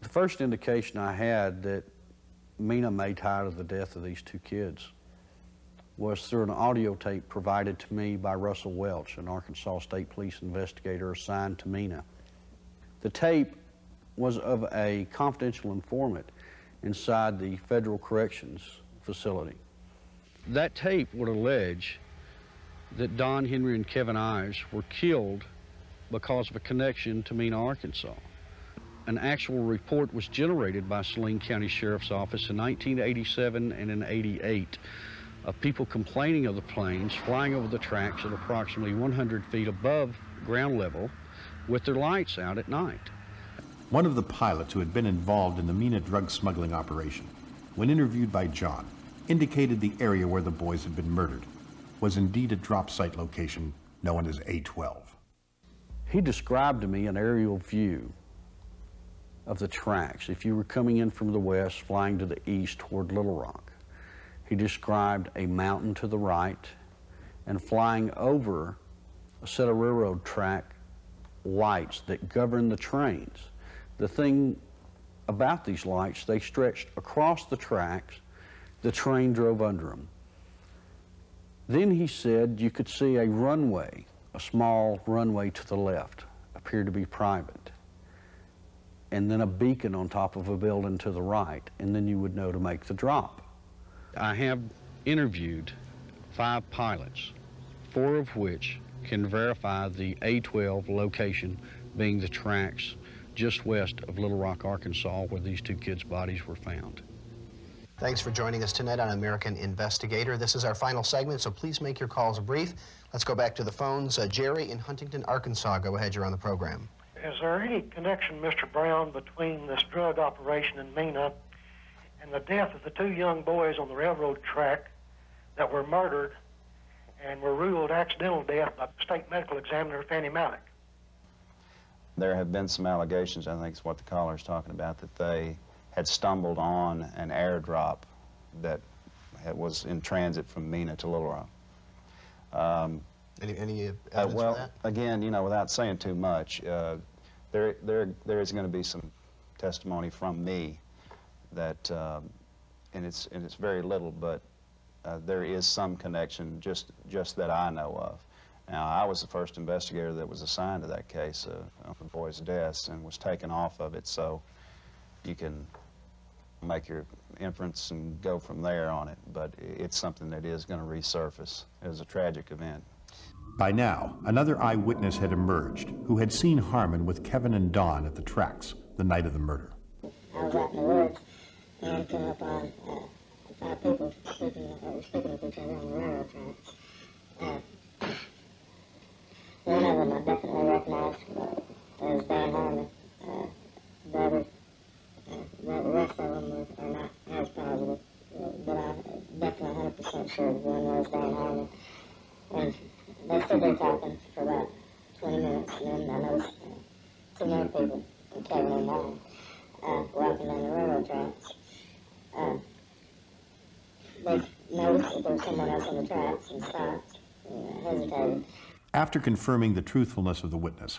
The first indication I had that Mena may tired of the death of these 2 kids was through an audio tape provided to me by Russell Welch, an Arkansas State Police investigator assigned to Mena. The tape was of a confidential informant inside the federal corrections facility. That tape would allege that Don Henry and Kevin Ives were killed because of a connection to Mena, Arkansas. An actual report was generated by Saline County Sheriff's Office in 1987 and in 88. Of people complaining of the planes flying over the tracks at approximately 100 feet above ground level with their lights out at night. One of the pilots who had been involved in the Mena drug smuggling operation, when interviewed by John, indicated the area where the boys had been murdered was indeed a drop site location known as A-12. He described to me an aerial view of the tracks if you were coming in from the west, flying to the east toward Little Rock. He described a mountain to the right and flying over a set of railroad track lights that govern the trains. The thing about these lights, they stretched across the tracks, the train drove under them. Then he said you could see a runway, a small runway to the left, appeared to be private, and then a beacon on top of a building to the right, and then you would know to make the drop. I have interviewed 5 pilots, 4 of which can verify the A-12 location being the tracks just west of Little Rock, Arkansas, where these two kids' bodies were found. Thanks for joining us tonight on American Investigator. This is our final segment, so please make your calls brief. Let's go back to the phones. Jerry in Huntington, Arkansas. Go ahead, you're on the program. Is there any connection, Mr. Brown, between this drug operation in Mena and the death of the two young boys on the railroad track that were murdered and were ruled accidental death by state medical examiner Fahmy Malak? There have been some allegations, I think is what the caller is talking about, that they had stumbled on an airdrop that was in transit from Mena to Little Rock. Any evidence well, for that? Again, you know, without saying too much, there is going to be some testimony from me that, and it's very little, but there is some connection just that I know of. Now, I was the first investigator that was assigned to that case of the boys' deaths and was taken off of it, so you can make your inference and go from there on it, but it's something that is going to resurface. It was a tragic event. By now, another eyewitness had emerged who had seen Harmon with Kevin and Don at the tracks the night of the murder. I got the words down about people sleeping with each other on the railroad tracks. One of them I definitely recognized. It was Dan Harmon, brother. But the rest of them are not as positive, but I'm definitely 100% sure one was Dan Harmon. And they stood there talking for about 20 minutes, and I noticed two young people, Kevin and Don, walking on the railroad tracks. They noticed that there was someone else on the tracks and stopped, hesitated. After confirming the truthfulness of the witness,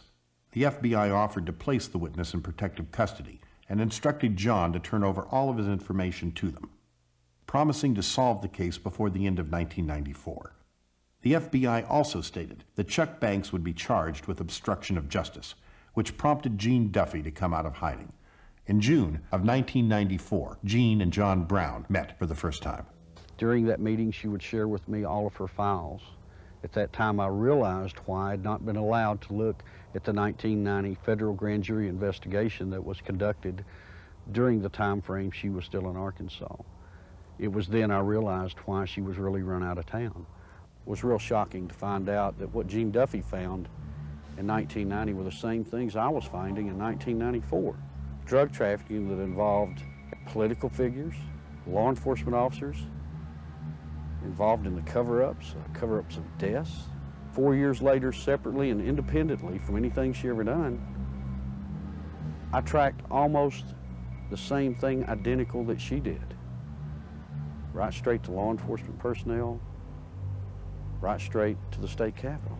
the FBI offered to place the witness in protective custody and instructed John to turn over all of his information to them, promising to solve the case before the end of 1994. The FBI also stated that Chuck Banks would be charged with obstruction of justice, which prompted Jean Duffy to come out of hiding. In June of 1994, Jean and John Brown met for the first time. During that meeting, she would share with me all of her files. At that time, I realized why I had not been allowed to look at the 1990 federal grand jury investigation that was conducted during the time frame she was still in Arkansas. It was then I realized why she was really run out of town. It was real shocking to find out that what Jean Duffy found in 1990 were the same things I was finding in 1994. Drug trafficking that involved political figures, law enforcement officers, involved in the cover-ups, cover-ups of deaths. 4 years later, separately and independently from anything she ever done, I tracked almost the same thing identical that she did. Right straight to law enforcement personnel, right straight to the state capitol.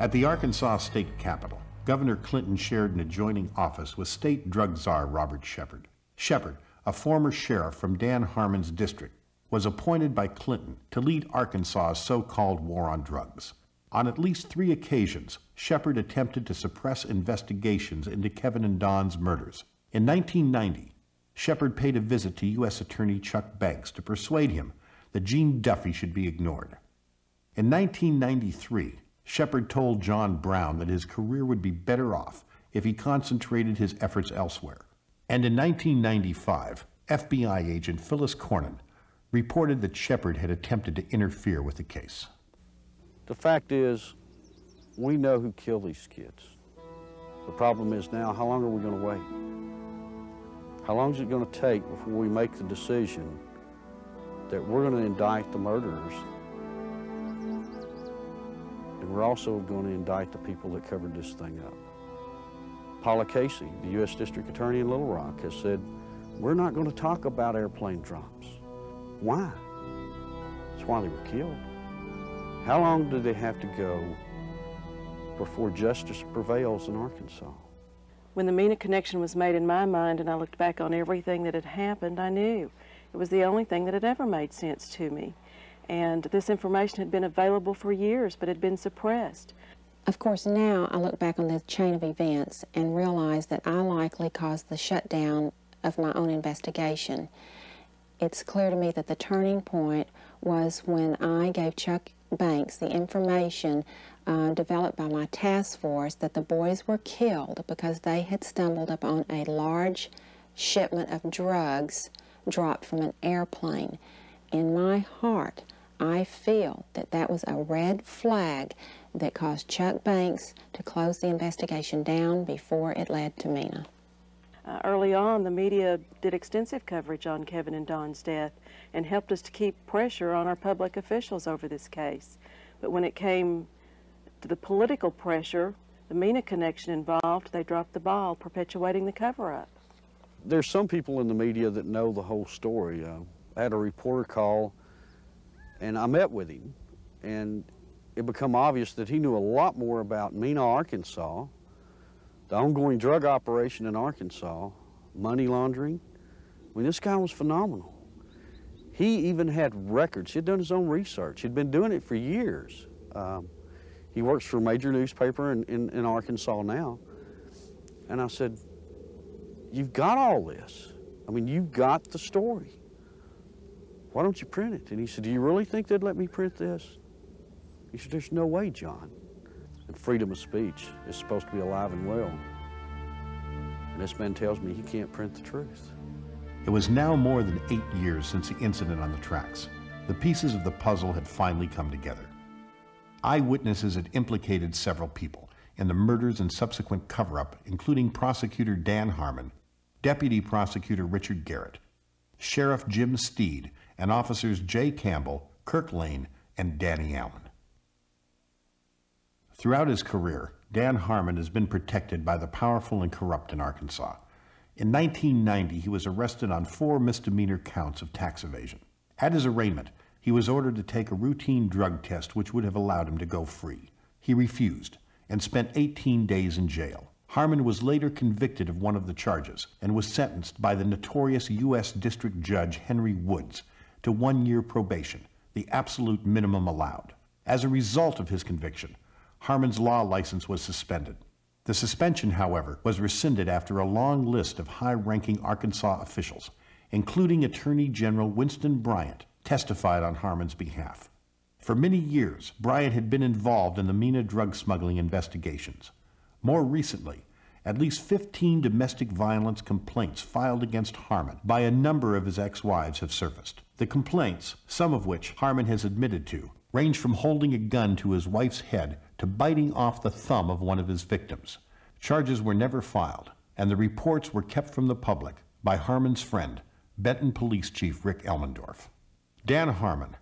At the Arkansas state capitol, Governor Clinton shared an adjoining office with state drug czar Robert Shepard. Shepard, a former sheriff from Dan Harmon's district, was appointed by Clinton to lead Arkansas's so-called war on drugs. On at least 3 occasions, Shepard attempted to suppress investigations into Kevin and Don's murders. In 1990, Shepard paid a visit to U.S. Attorney Chuck Banks to persuade him that Jean Duffy should be ignored. In 1993, Shepard told John Brown that his career would be better off if he concentrated his efforts elsewhere. And in 1995, FBI agent Phyllis Cornan reported that Shepard had attempted to interfere with the case. The fact is, we know who killed these kids. The problem is now, how long are we going to wait? How long is it going to take before we make the decision that we're going to indict the murderers, and we're also going to indict the people that covered this thing up? Paula Casey, the U.S. District Attorney in Little Rock, has said, we're not going to talk about airplane drops. Why? That's why they were killed. How long do they have to go before justice prevails in Arkansas? When the Mena connection was made in my mind and I looked back on everything that had happened, I knew it was the only thing that had ever made sense to me. And this information had been available for years, but had been suppressed. Of course, now I look back on the chain of events and realize that I likely caused the shutdown of my own investigation. It's clear to me that the turning point was when I gave Chuck Banks the information developed by my task force that the boys were killed because they had stumbled upon a large shipment of drugs dropped from an airplane. In my heart, I feel that that was a red flag that caused Chuck Banks to close the investigation down before it led to Mena. Early on, the media did extensive coverage on Kevin and Don's death and helped us to keep pressure on our public officials over this case. But when it came to the political pressure, the Mena connection involved, they dropped the ball, perpetuating the cover-up. There's some people in the media that know the whole story. I had a reporter call, and I met with him, and it became obvious that he knew a lot more about Mena, Arkansas, the ongoing drug operation in Arkansas, money laundering. I mean, this guy was phenomenal. He even had records. He had done his own research. He'd been doing it for years. He works for a major newspaper in Arkansas now. And I said, you've got all this. I mean, you've got the story. Why don't you print it? And he said, do you really think they'd let me print this? He said, there's no way, John. And freedom of speech is supposed to be alive and well. And this man tells me he can't print the truth. It was now more than 8 years since the incident on the tracks. The pieces of the puzzle had finally come together. Eyewitnesses had implicated several people in the murders and subsequent cover-up, including Prosecutor Dan Harmon, Deputy Prosecutor Richard Garrett, Sheriff Jim Steed, and officers Jay Campbell, Kirk Lane, and Danny Allen. Throughout his career, Dan Harmon has been protected by the powerful and corrupt in Arkansas. In 1990, he was arrested on 4 misdemeanor counts of tax evasion. At his arraignment, he was ordered to take a routine drug test which would have allowed him to go free. He refused and spent 18 days in jail. Harmon was later convicted of one of the charges and was sentenced by the notorious U.S. District Judge Henry Woods to 1 year probation, the absolute minimum allowed. As a result of his conviction, Harmon's law license was suspended. The suspension, however, was rescinded after a long list of high-ranking Arkansas officials, including Attorney General Winston Bryant, testified on Harmon's behalf. For many years, Bryant had been involved in the Mena drug smuggling investigations. More recently, at least 15 domestic violence complaints filed against Harmon by a number of his ex-wives have surfaced. The complaints, some of which Harmon has admitted to, range from holding a gun to his wife's head to biting off the thumb of one of his victims. Charges were never filed, and the reports were kept from the public by Harmon's friend, Benton Police Chief Rick Elmendorf. Dan Harmon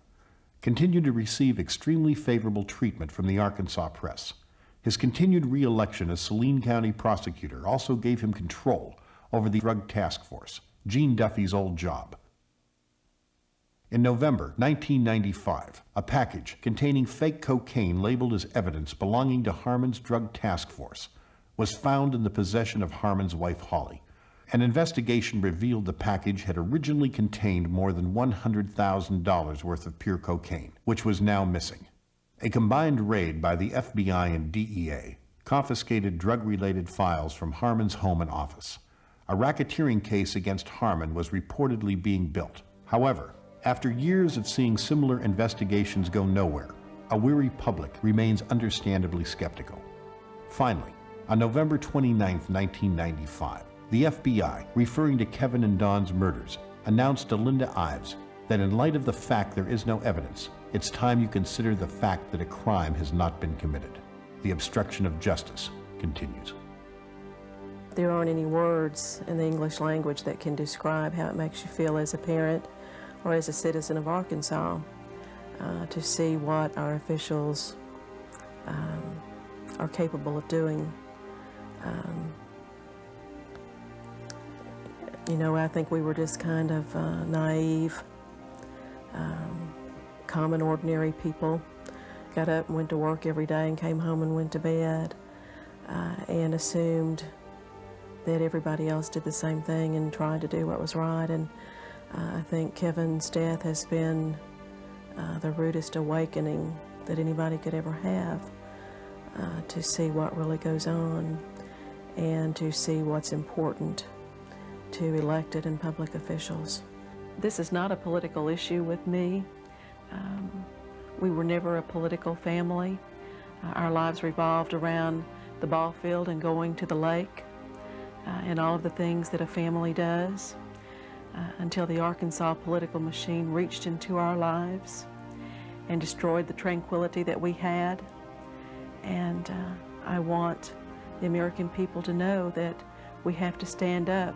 continued to receive extremely favorable treatment from the Arkansas press. His continued re-election as Saline County prosecutor also gave him control over the drug task force, Jean Duffy's old job. In November 1995, a package containing fake cocaine labeled as evidence belonging to Harmon's drug task force was found in the possession of Harmon's wife, Holly. An investigation revealed the package had originally contained more than $100,000 worth of pure cocaine, which was now missing. A combined raid by the FBI and DEA confiscated drug-related files from Harmon's home and office. A racketeering case against Harmon was reportedly being built. However, after years of seeing similar investigations go nowhere, a weary public remains understandably skeptical. Finally, on November 29, 1995, the FBI, referring to Kevin and Don's murders, announced to Linda Ives that in light of the fact there is no evidence, it's time you consider the fact that a crime has not been committed. The obstruction of justice continues. There aren't any words in the English language that can describe how it makes you feel as a parent or as a citizen of Arkansas, to see what our officials are capable of doing. You know, I think we were just kind of naive, common, ordinary people. Got up and went to work every day and came home and went to bed, and assumed that everybody else did the same thing and tried to do what was right. And I think Kevin's death has been the rudest awakening that anybody could ever have, to see what really goes on and to see what's important to elected and public officials. This is not a political issue with me. We were never a political family. Our lives revolved around the ball field and going to the lake and all of the things that a family does until the Arkansas political machine reached into our lives and destroyed the tranquility that we had. And I want the American people to know that we have to stand up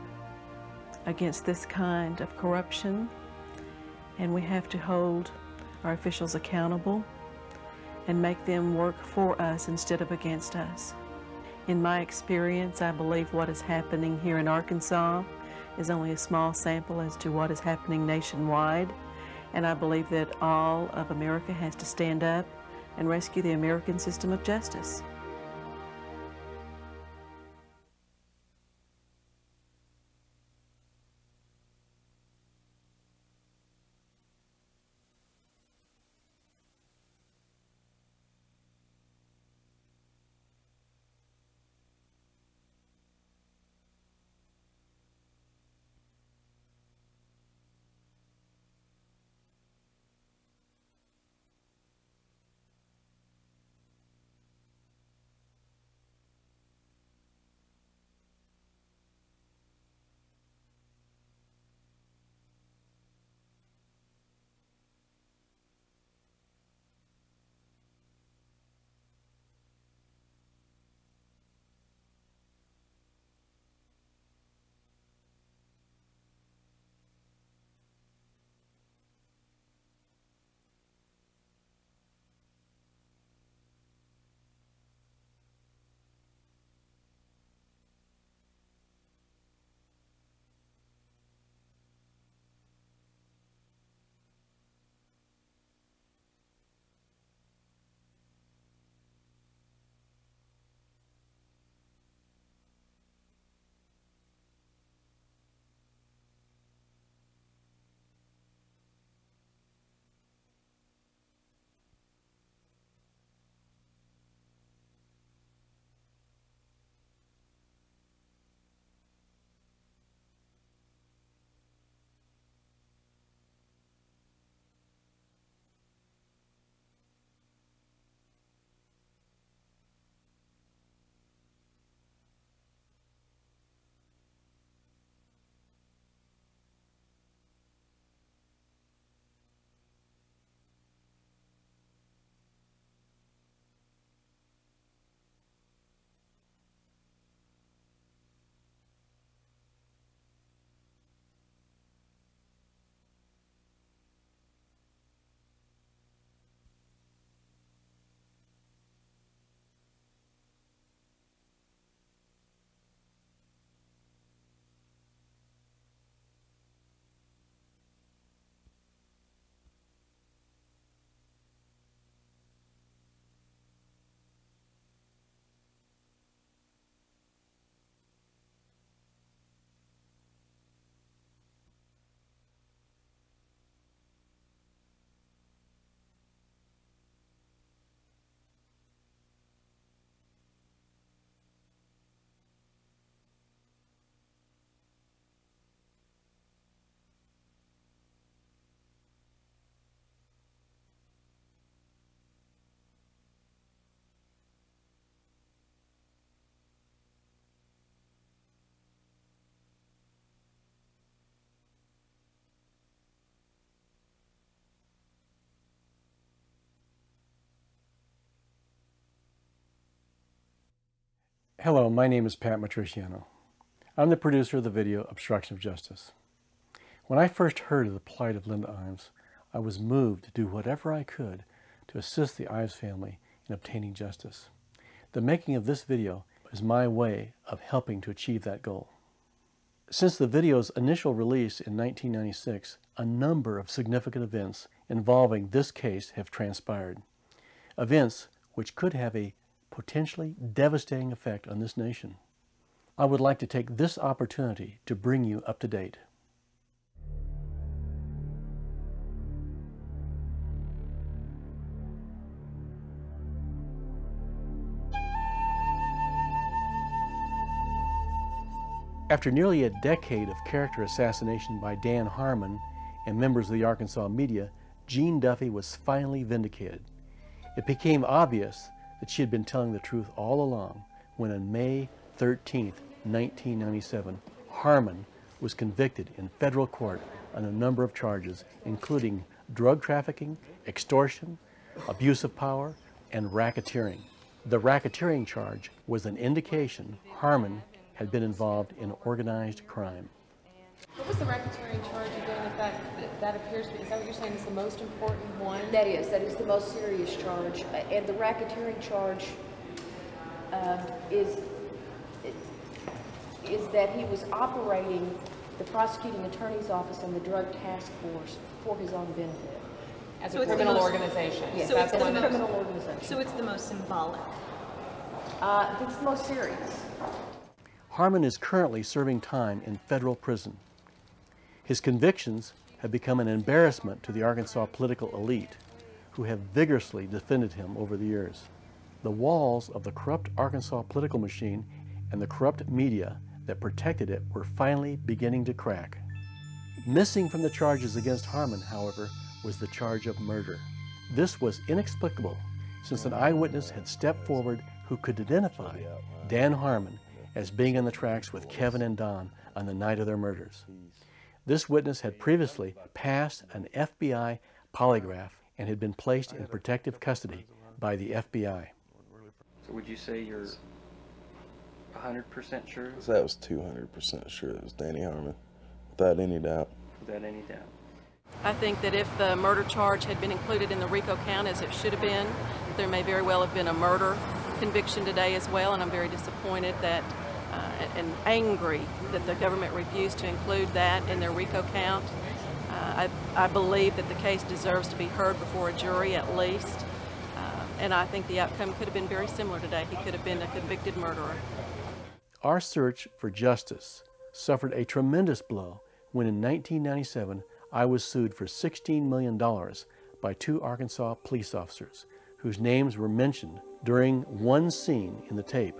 against this kind of corruption, and we have to hold our officials accountable and make them work for us instead of against us. In my experience, I believe what is happening here in Arkansas is only a small sample as to what is happening nationwide, and I believe that all of America has to stand up and rescue the American system of justice. Hello, my name is Pat Matrisciana. I'm the producer of the video Obstruction of Justice. When I first heard of the plight of Linda Ives, I was moved to do whatever I could to assist the Ives family in obtaining justice. The making of this video is my way of helping to achieve that goal. Since the video's initial release in 1996, a number of significant events involving this case have transpired. Events which could have a potentially devastating effect on this nation. I would like to take this opportunity to bring you up to date. After nearly a decade of character assassination by Dan Harmon and members of the Arkansas media, Jean Duffy was finally vindicated. It became obvious that she had been telling the truth all along when on May 13th, 1997, Harmon was convicted in federal court on a number of charges, including drug trafficking, extortion, abuse of power, and racketeering. The racketeering charge was an indication Harmon had been involved in organized crime. What was the racketeering charge again? If that appears to be, is that what you're saying is the most important one? That is the most serious charge. And the racketeering charge is that he was operating the prosecuting attorney's office and the drug task force for his own benefit. As so a criminal organization. Yes, so that's it's the most, criminal organization. So it's the most symbolic. It's the most serious. Harmon is currently serving time in federal prison. His convictions have become an embarrassment to the Arkansas political elite, who have vigorously defended him over the years. The walls of the corrupt Arkansas political machine and the corrupt media that protected it were finally beginning to crack. Missing from the charges against Harmon, however, was the charge of murder. This was inexplicable, since an eyewitness had stepped forward who could identify Dan Harmon as being on the tracks with Kevin and Don on the night of their murders. This witness had previously passed an FBI polygraph and had been placed in protective custody by the FBI. So would you say you're 100% sure? So that was 200% sure it was Danny Harmon, without any doubt. Without any doubt. I think that if the murder charge had been included in the RICO count as it should have been, there may very well have been a murder conviction today as well, and I'm very disappointed that and angry that the government refused to include that in their RICO count. I believe that the case deserves to be heard before a jury at least, and I think the outcome could have been very similar today. He could have been a convicted murderer. Our search for justice suffered a tremendous blow when in 1997 I was sued for $16 million by two Arkansas police officers whose names were mentioned during one scene in the tape.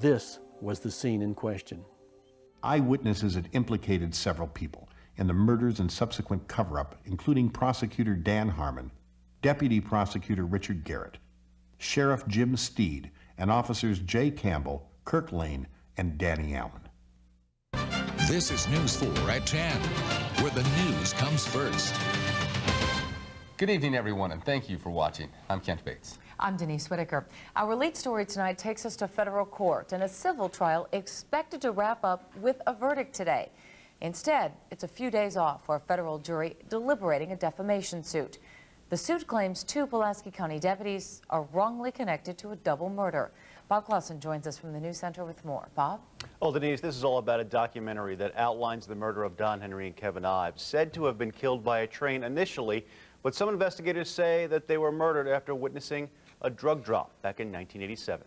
This was the scene in question. Eyewitnesses had implicated several people in the murders and subsequent cover-up, including prosecutor Dan Harmon, deputy prosecutor Richard Garrett, Sheriff Jim Steed, and officers Jay Campbell, Kirk Lane, and Danny Allen. This is News 4 at 10, where the news comes first. Good evening, everyone, and thank you for watching. I'm Kent Bates. I'm Denise Whitaker. Our lead story tonight takes us to federal court and a civil trial expected to wrap up with a verdict today. Instead, it's a few days off for a federal jury deliberating a defamation suit. The suit claims two Pulaski County deputies are wrongly connected to a double murder. Bob Clausen joins us from the News Center with more. Bob? Well, Denise, this is all about a documentary that outlines the murder of Don Henry and Kevin Ives, said to have been killed by a train initially, but some investigators say that they were murdered after witnessing a drug drop back in 1987.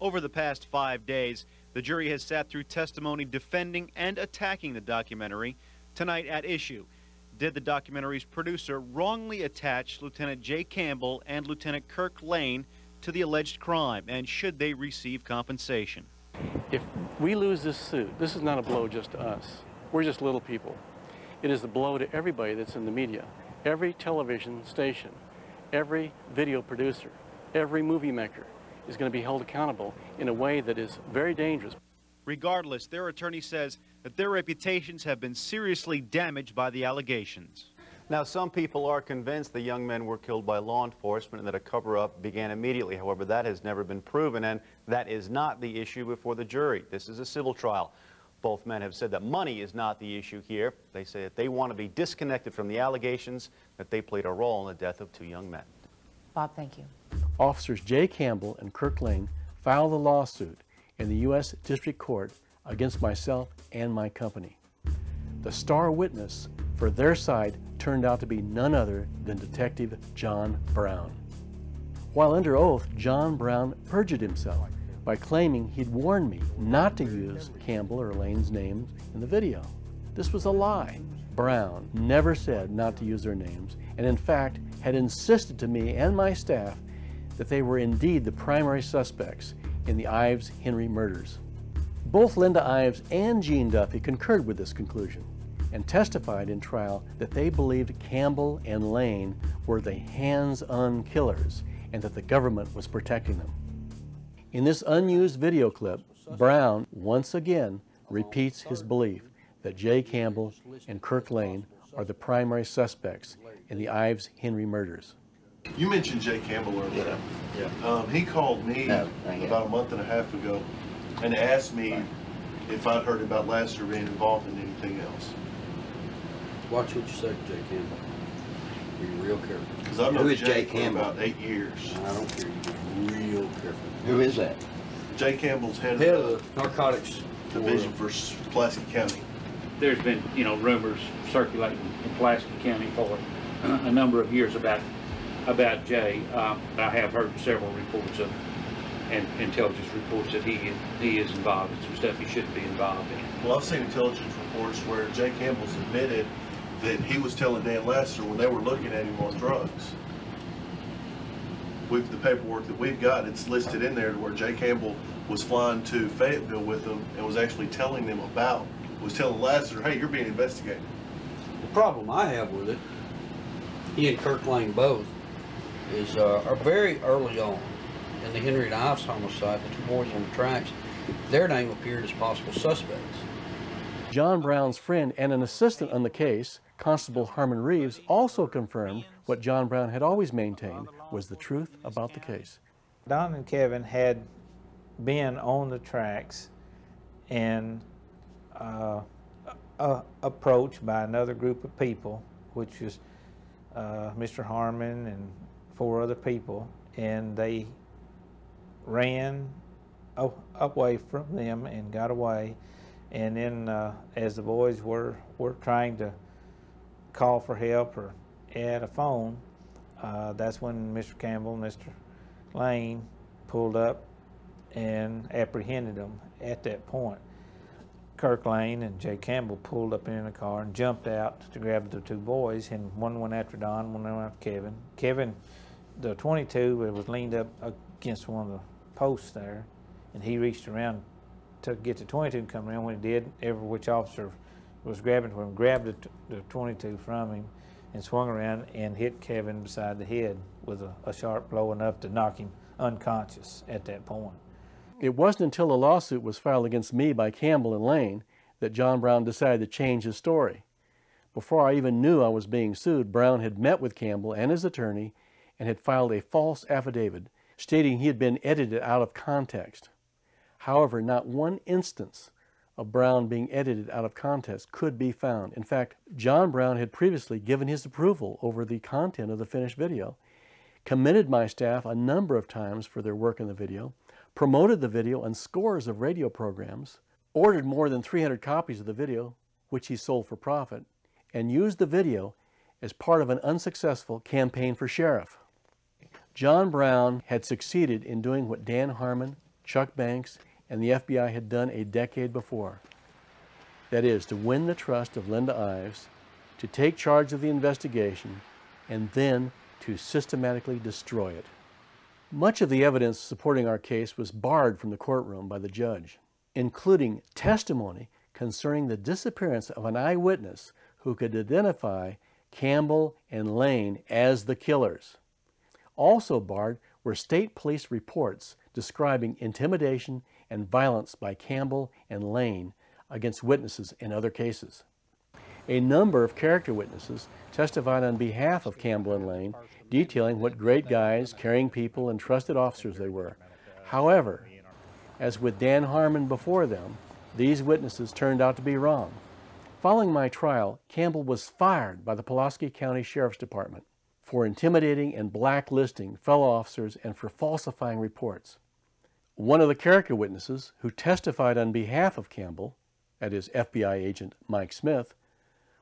Over the past 5 days, the jury has sat through testimony defending and attacking the documentary. Tonight at issue, did the documentary's producer wrongly attach Lieutenant Jay Campbell and Lieutenant Kirk Lane to the alleged crime, and should they receive compensation? If we lose this suit, this is not a blow just to us. We're just little people. It is a blow to everybody that's in the media, every television station, every video producer, every movie maker is going to be held accountable in a way that is very dangerous. Regardless, their attorney says that their reputations have been seriously damaged by the allegations. Now, some people are convinced the young men were killed by law enforcement and that a cover-up began immediately. However, that has never been proven, and that is not the issue before the jury. This is a civil trial. Both men have said that money is not the issue here. They say that they want to be disconnected from the allegations that they played a role in the death of two young men. Bob, thank you. Officers Jay Campbell and Kirk Lane filed a lawsuit in the U.S. District Court against myself and my company. The star witness for their side turned out to be none other than Detective John Brown. While under oath, John Brown perjured himself by claiming he'd warned me not to use Campbell or Lane's names in the video. This was a lie. Brown never said not to use their names, and in fact had insisted to me and my staff that they were indeed the primary suspects in the Ives-Henry murders. Both Linda Ives and Jean Duffy concurred with this conclusion and testified in trial that they believed Campbell and Lane were the hands-on killers and that the government was protecting them. In this unused video clip, Brown once again repeats his belief that Jay Campbell and Kirk Lane are the primary suspects in the Ives-Henry murders. You mentioned Jay Campbell earlier. Yeah. He called me about a month and a half ago and asked me if I'd heard about Lassiter being involved in anything else. Watch what you say to Jay Campbell. Be real careful. Because I've known Jay Campbell for about 8 years. I don't care. You be real careful. Who is that? Jay Campbell's head of the narcotics division for Pulaski County. There's been, you know, rumors circulating in Pulaski County for a number of years about Jay. I have heard several reports of and intelligence reports that he is involved in some stuff he shouldn't be involved in. Well, I've seen intelligence reports where Jay Campbell's admitted that he was telling Dan Lassiter when they were looking at him on drugs. With the paperwork that we've got, it's listed in there where Jay Campbell was flying to Fayetteville with them and was actually telling them about, was telling Lassiter, hey, you're being investigated. The problem I have with it, he and Kirk Lane both, is are very early on in the Henry and Ives homicide, the two boys on the tracks, their name appeared as possible suspects. John Brown's friend and an assistant on the case, Constable Harmon Reeves, also confirmed what John Brown had always maintained was the truth about the case. Don and Kevin had been on the tracks and approached by another group of people, which was Mr. Harmon and 4 other people, and they ran away from them and got away. And then as the boys were trying to call for help or at a phone, that's when Mr. Campbell and Mr. Lane pulled up and apprehended them at that point. Kirk Lane and Jay Campbell pulled up in a car and jumped out to grab the 2 boys, and one went after Don, one went after Kevin. Kevin, the 22, it was leaned up against one of the posts there, and he reached around to get the 22 to come around. When he did, every which officer was grabbing for him, grabbed the 22 from him and swung around and hit Kevin beside the head with a sharp blow enough to knock him unconscious at that point. It wasn't until a lawsuit was filed against me by Campbell and Lane that John Brown decided to change his story. Before I even knew I was being sued, Brown had met with Campbell and his attorney and had filed a false affidavit stating he had been edited out of context. However, not one instance of Brown being edited out of context could be found. In fact, John Brown had previously given his approval over the content of the finished video, commended my staff a number of times for their work in the video, promoted the video on scores of radio programs, ordered more than 300 copies of the video, which he sold for profit, and used the video as part of an unsuccessful campaign for sheriff. John Brown had succeeded in doing what Dan Harmon, Chuck Banks, and the FBI had done a decade before. That is, to win the trust of Linda Ives, to take charge of the investigation, and then to systematically destroy it. Much of the evidence supporting our case was barred from the courtroom by the judge, including testimony concerning the disappearance of an eyewitness who could identify Campbell and Lane as the killers. Also barred were state police reports describing intimidation and violence by Campbell and Lane against witnesses in other cases. A number of character witnesses testified on behalf of Campbell and Lane, detailing what great guys, caring people, and trusted officers they were. However, as with Dan Harmon before them, these witnesses turned out to be wrong. Following my trial, Campbell was fired by the Pulaski County Sheriff's Department for intimidating and blacklisting fellow officers and for falsifying reports. One of the character witnesses who testified on behalf of Campbell, that is FBI agent Mike Smith,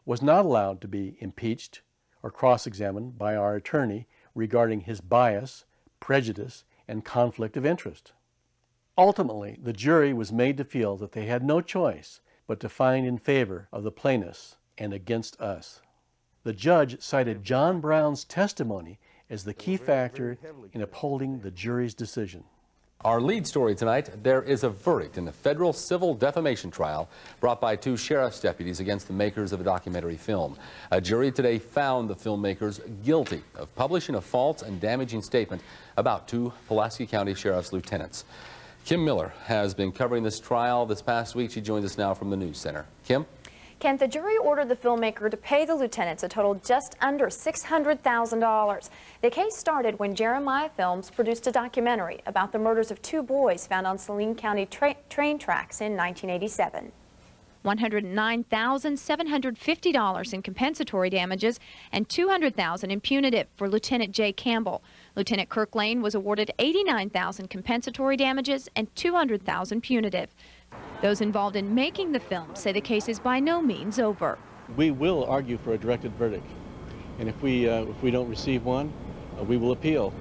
was not allowed to be impeached or cross-examined by our attorney regarding his bias, prejudice, and conflict of interest. Ultimately, the jury was made to feel that they had no choice but to find in favor of the plaintiffs and against us. The judge cited John Brown's testimony as the key factor in upholding the jury's decision. Our lead story tonight, there is a verdict in the federal civil defamation trial brought by two sheriff's deputies against the makers of a documentary film. A jury today found the filmmakers guilty of publishing a false and damaging statement about two Pulaski County Sheriff's lieutenants. Kim Miller has been covering this trial this past week. She joins us now from the News Center. Kim? Kent, the jury ordered the filmmaker to pay the lieutenants a total just under $600,000. The case started when Jeremiah Films produced a documentary about the murders of two boys found on Saline County train tracks in 1987. $109,750 in compensatory damages and $200,000 in punitive for Lieutenant Jay Campbell. Lieutenant Kirk Lane was awarded $89,000 compensatory damages and $200,000 punitive. Those involved in making the film say the case is by no means over. We will argue for a directed verdict, and if we don't receive one, we will appeal.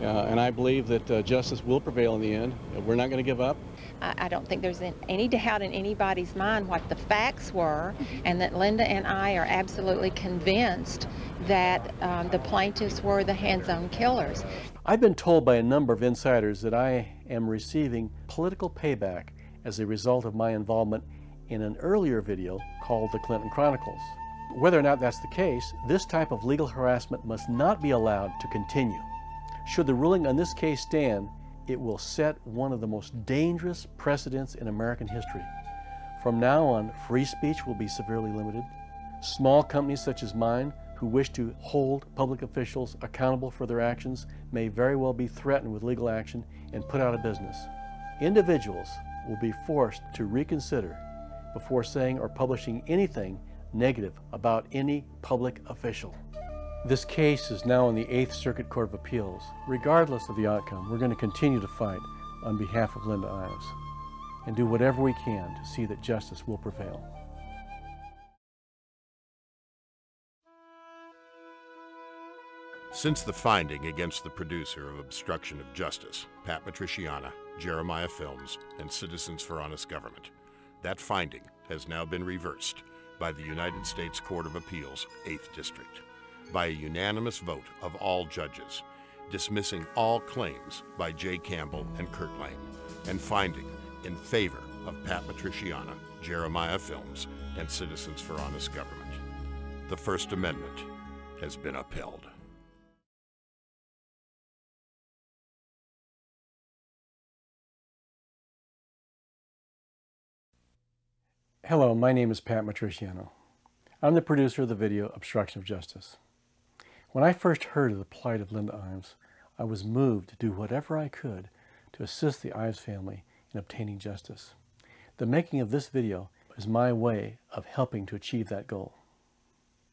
And I believe that justice will prevail in the end. We're not going to give up. I don't think there's any doubt in anybody's mind what the facts were, and that Linda and I are absolutely convinced that the plaintiffs were the hands-on killers. I've been told by a number of insiders that I am receiving political payback as a result of my involvement in an earlier video called The Clinton Chronicles. Whether or not that's the case, this type of legal harassment must not be allowed to continue. Should the ruling on this case stand, it will set one of the most dangerous precedents in American history. From now on, free speech will be severely limited. Small companies such as mine, who wish to hold public officials accountable for their actions, may very well be threatened with legal action and put out of business. Individuals will be forced to reconsider before saying or publishing anything negative about any public official. This case is now in the 8th Circuit Court of Appeals. Regardless of the outcome, we're going to continue to fight on behalf of Linda Ives and do whatever we can to see that justice will prevail. Since the finding against the producer of Obstruction of Justice, Pat Matrisciana, Jeremiah Films, and Citizens for Honest Government, that finding has now been reversed by the United States Court of Appeals, 8th District, by a unanimous vote of all judges, dismissing all claims by Jay Campbell and Kirk Lane, and finding in favor of Pat Matrisciana, Jeremiah Films, and Citizens for Honest Government. The First Amendment has been upheld. Hello, my name is Pat Matrisciana. I'm the producer of the video Obstruction of Justice. When I first heard of the plight of Linda Ives, I was moved to do whatever I could to assist the Ives family in obtaining justice. The making of this video is my way of helping to achieve that goal.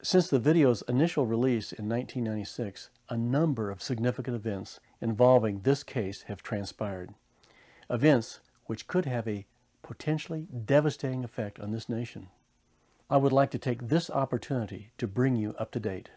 Since the video's initial release in 1996, a number of significant events involving this case have transpired. Events which could have a potentially devastating effect on this nation. I would like to take this opportunity to bring you up to date.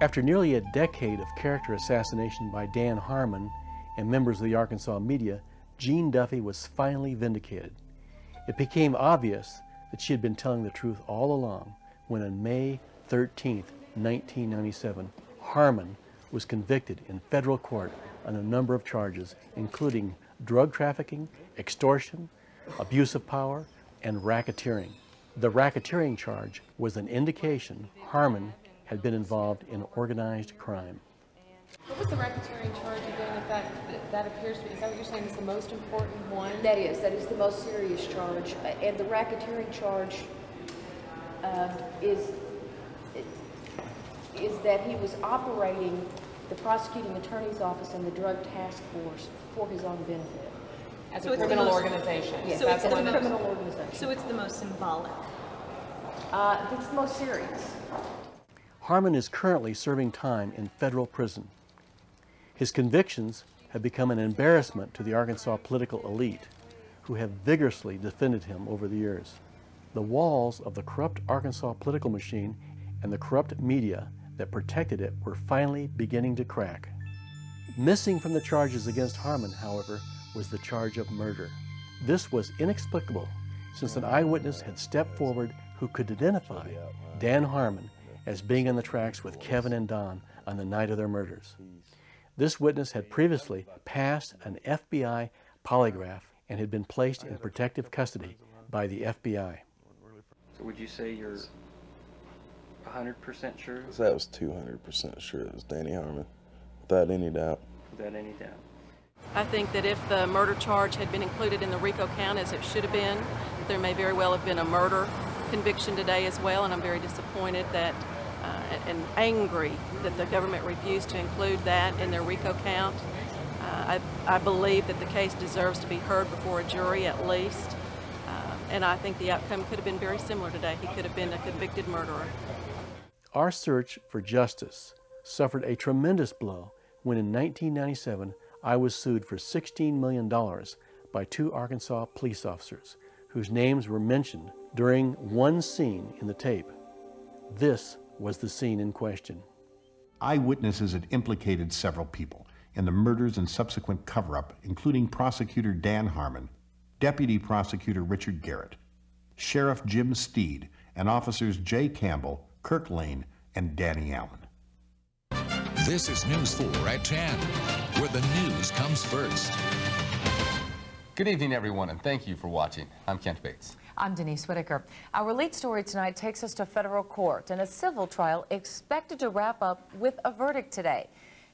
After nearly a decade of character assassination by Dan Harmon and members of the Arkansas media, Jean Duffy was finally vindicated. It became obvious that she had been telling the truth all along when on May 13, 1997, Harmon was convicted in federal court on a number of charges, including drug trafficking, extortion, abuse of power, and racketeering. The racketeering charge was an indication Harmon had been involved in organized crime. What was the racketeering charge again, if that appears to be, is that what you're saying is the most important one? That is the most serious charge. And the racketeering charge is that he was operating the prosecuting attorney's office and the drug task force for his own benefit. As so a criminal organization. Yes, so as a criminal organization. So it's the most symbolic. It's the most serious. Harmon is currently serving time in federal prison. His convictions have become an embarrassment to the Arkansas political elite, who have vigorously defended him over the years. The walls of the corrupt Arkansas political machine and the corrupt media that protected it were finally beginning to crack. Missing from the charges against Harmon, however, was the charge of murder. This was inexplicable, since an eyewitness had stepped forward who could identify Dan Harmon as being on the tracks with Kevin and Don on the night of their murders. This witness had previously passed an FBI polygraph and had been placed in protective custody by the FBI. So would you say you're 100% sure? So that was 200% sure it was Danny Harmon, without any doubt. Without any doubt. I think that if the murder charge had been included in the RICO count as it should have been, there may very well have been a murder conviction today as well, and I'm very disappointed that and angry that the government refused to include that in their RICO count. I believe that the case deserves to be heard before a jury at least, and I think the outcome could have been very similar today. He could have been a convicted murderer. Our search for justice suffered a tremendous blow when in 1997 I was sued for $16 million by two Arkansas police officers whose names were mentioned during one scene in the tape. This was the scene in question. Eyewitnesses had implicated several people in the murders and subsequent cover-up, including Prosecutor Dan Harmon, Deputy Prosecutor Richard Garrett, Sheriff Jim Steed, and Officers Jay Campbell, Kirk Lane, and Danny Allen. This is News 4 at 10, where the news comes first. Good evening, everyone, and thank you for watching. I'm Kent Bates. I'm Denise Whitaker. Our lead story tonight takes us to federal court and a civil trial expected to wrap up with a verdict today.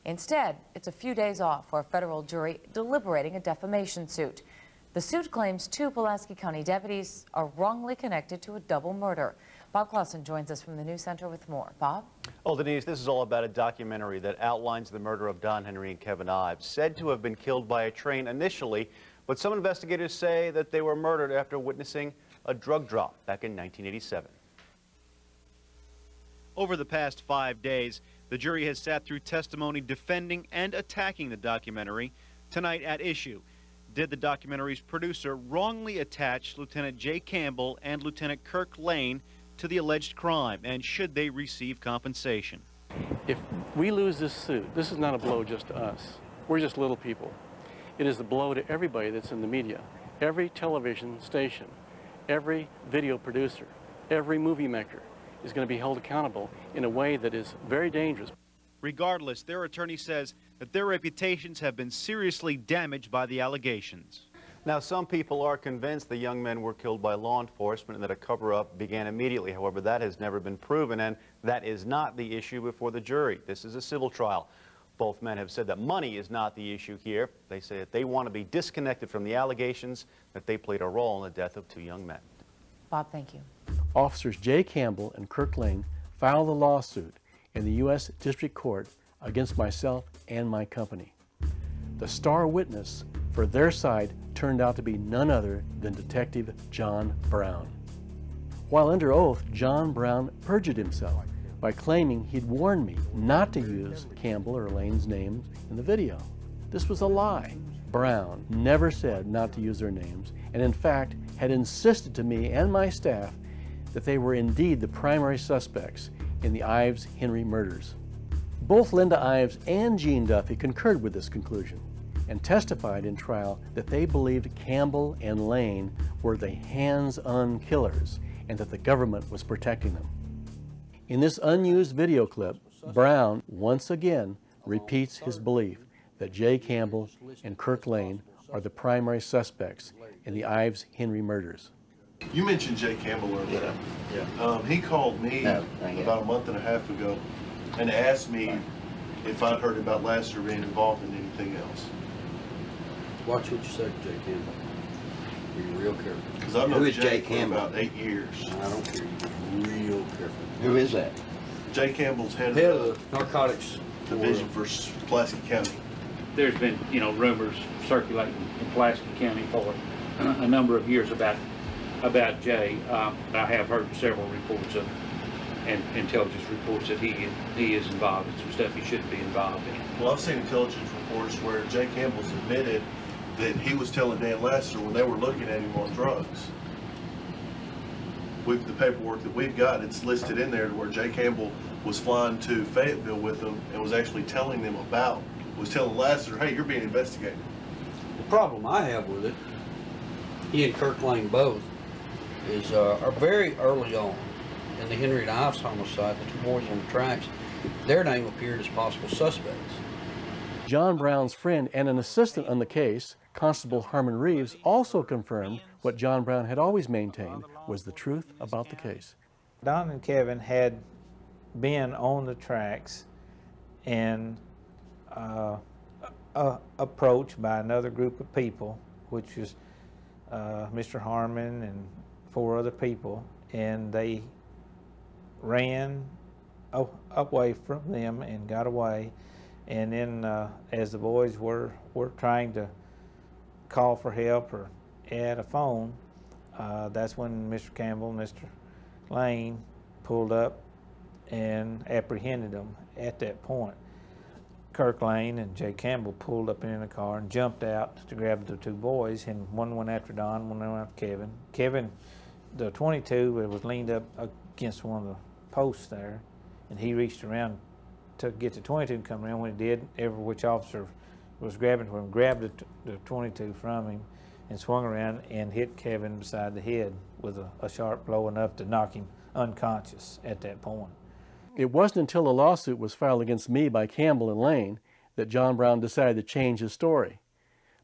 Instead, it's a few days off for a federal jury deliberating a defamation suit. The suit claims two Pulaski County deputies are wrongly connected to a double murder. Bob Clausen joins us from the News Center with more. Bob? Well, Denise, this is all about a documentary that outlines the murder of Don Henry and Kevin Ives, said to have been killed by a train initially, but some investigators say that they were murdered after witnessing a drug drop back in 1987. Over the past 5 days, the jury has sat through testimony defending and attacking the documentary. Tonight at issue, did the documentary's producer wrongly attach Lieutenant Jay Campbell and Lieutenant Kirk Lane to the alleged crime, and should they receive compensation? If we lose this suit, this is not a blow just to us. We're just little people. It is a blow to everybody that's in the media, every television station, every video producer, every movie maker is going to be held accountable in a way that is very dangerous. Regardless, their attorney says that their reputations have been seriously damaged by the allegations. Now, some people are convinced the young men were killed by law enforcement and that a cover-up began immediately. However, that has never been proven, and that is not the issue before the jury. This is a civil trial. Both men have said that money is not the issue here. They say that they want to be disconnected from the allegations that they played a role in the death of two young men. Bob, thank you. Officers Jay Campbell and Kirk Lane filed a lawsuit in the U.S. District Court against myself and my company. The star witness for their side turned out to be none other than Detective John Brown. While under oath, John Brown perjured himself by claiming he'd warned me not to use Campbell or Lane's names in the video. This was a lie. Brown never said not to use their names, and in fact had insisted to me and my staff that they were indeed the primary suspects in the Ives-Henry murders. Both Linda Ives and Jean Duffy concurred with this conclusion and testified in trial that they believed Campbell and Lane were the hands-on killers and that the government was protecting them. In this unused video clip, Brown once again repeats his belief that Jay Campbell and Kirk Lane are the primary suspects in the Ives-Henry murders. You mentioned Jay Campbell earlier. Yeah. Yeah. He called me about a month and a half ago and asked me if I'd heard about Lassiter being involved in anything else. Watch what you say to Jay Campbell. Be real careful. Because I've known Jay Campbell for about 8 years. I don't care. You be real careful. Who is that? Jay Campbell's head of the narcotics division for Pulaski County. There's been, you know, rumors circulating in Pulaski County for a number of years about Jay. I have heard several reports of and intelligence reports that he is involved in some stuff he shouldn't be involved in. Well, I've seen intelligence reports where Jay Campbell's admitted that he was telling Dan Lassiter when they were looking at him on drugs. With the paperwork that we've got, it's listed in there where Jay Campbell was flying to Fayetteville with them and was actually telling them about, was telling Lassiter, hey, you're being investigated. The problem I have with it he and Kirk Lane both, is are very early on in the Henry and Ives homicide, the two boys on the tracks, their name appeared as possible suspects. John Brown's friend and an assistant on the case, Constable Harmon Reeves, also confirmed what John Brown had always maintained was the truth about the case. Don and Kevin had been on the tracks and approached by another group of people, which was Mr. Harmon and 4 other people, and they ran away from them and got away. And then as the boys were trying to call for help or at a phone, that's when Mr. Campbell and Mr. Lane pulled up and apprehended them at that point. Kirk Lane and Jay Campbell pulled up in the car and jumped out to grab the 2 boys, and one went after Don, one went after Kevin. Kevin, the 22, was leaned up against one of the posts there, and he reached around to get the 22 and come around. When he did, every which officer was grabbing for him, grabbed the 22 from him and swung around and hit Kevin beside the head with a sharp blow, enough to knock him unconscious at that point. It wasn't until a lawsuit was filed against me by Campbell and Lane that John Brown decided to change his story.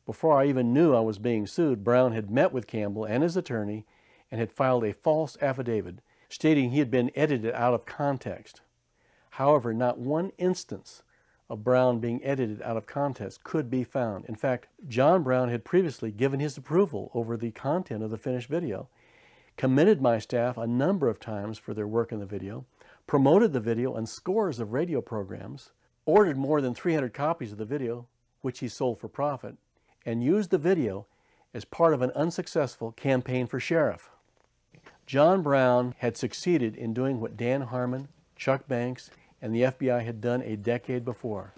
Before I even knew I was being sued, Brown had met with Campbell and his attorney and had filed a false affidavit stating he had been edited out of context. However, not one instance of Brown being edited out of context could be found. In fact, John Brown had previously given his approval over the content of the finished video, commended my staff a number of times for their work in the video, promoted the video on scores of radio programs, ordered more than 300 copies of the video, which he sold for profit, and used the video as part of an unsuccessful campaign for sheriff. John Brown had succeeded in doing what Dan Harmon, Chuck Banks, and the FBI had done a decade before.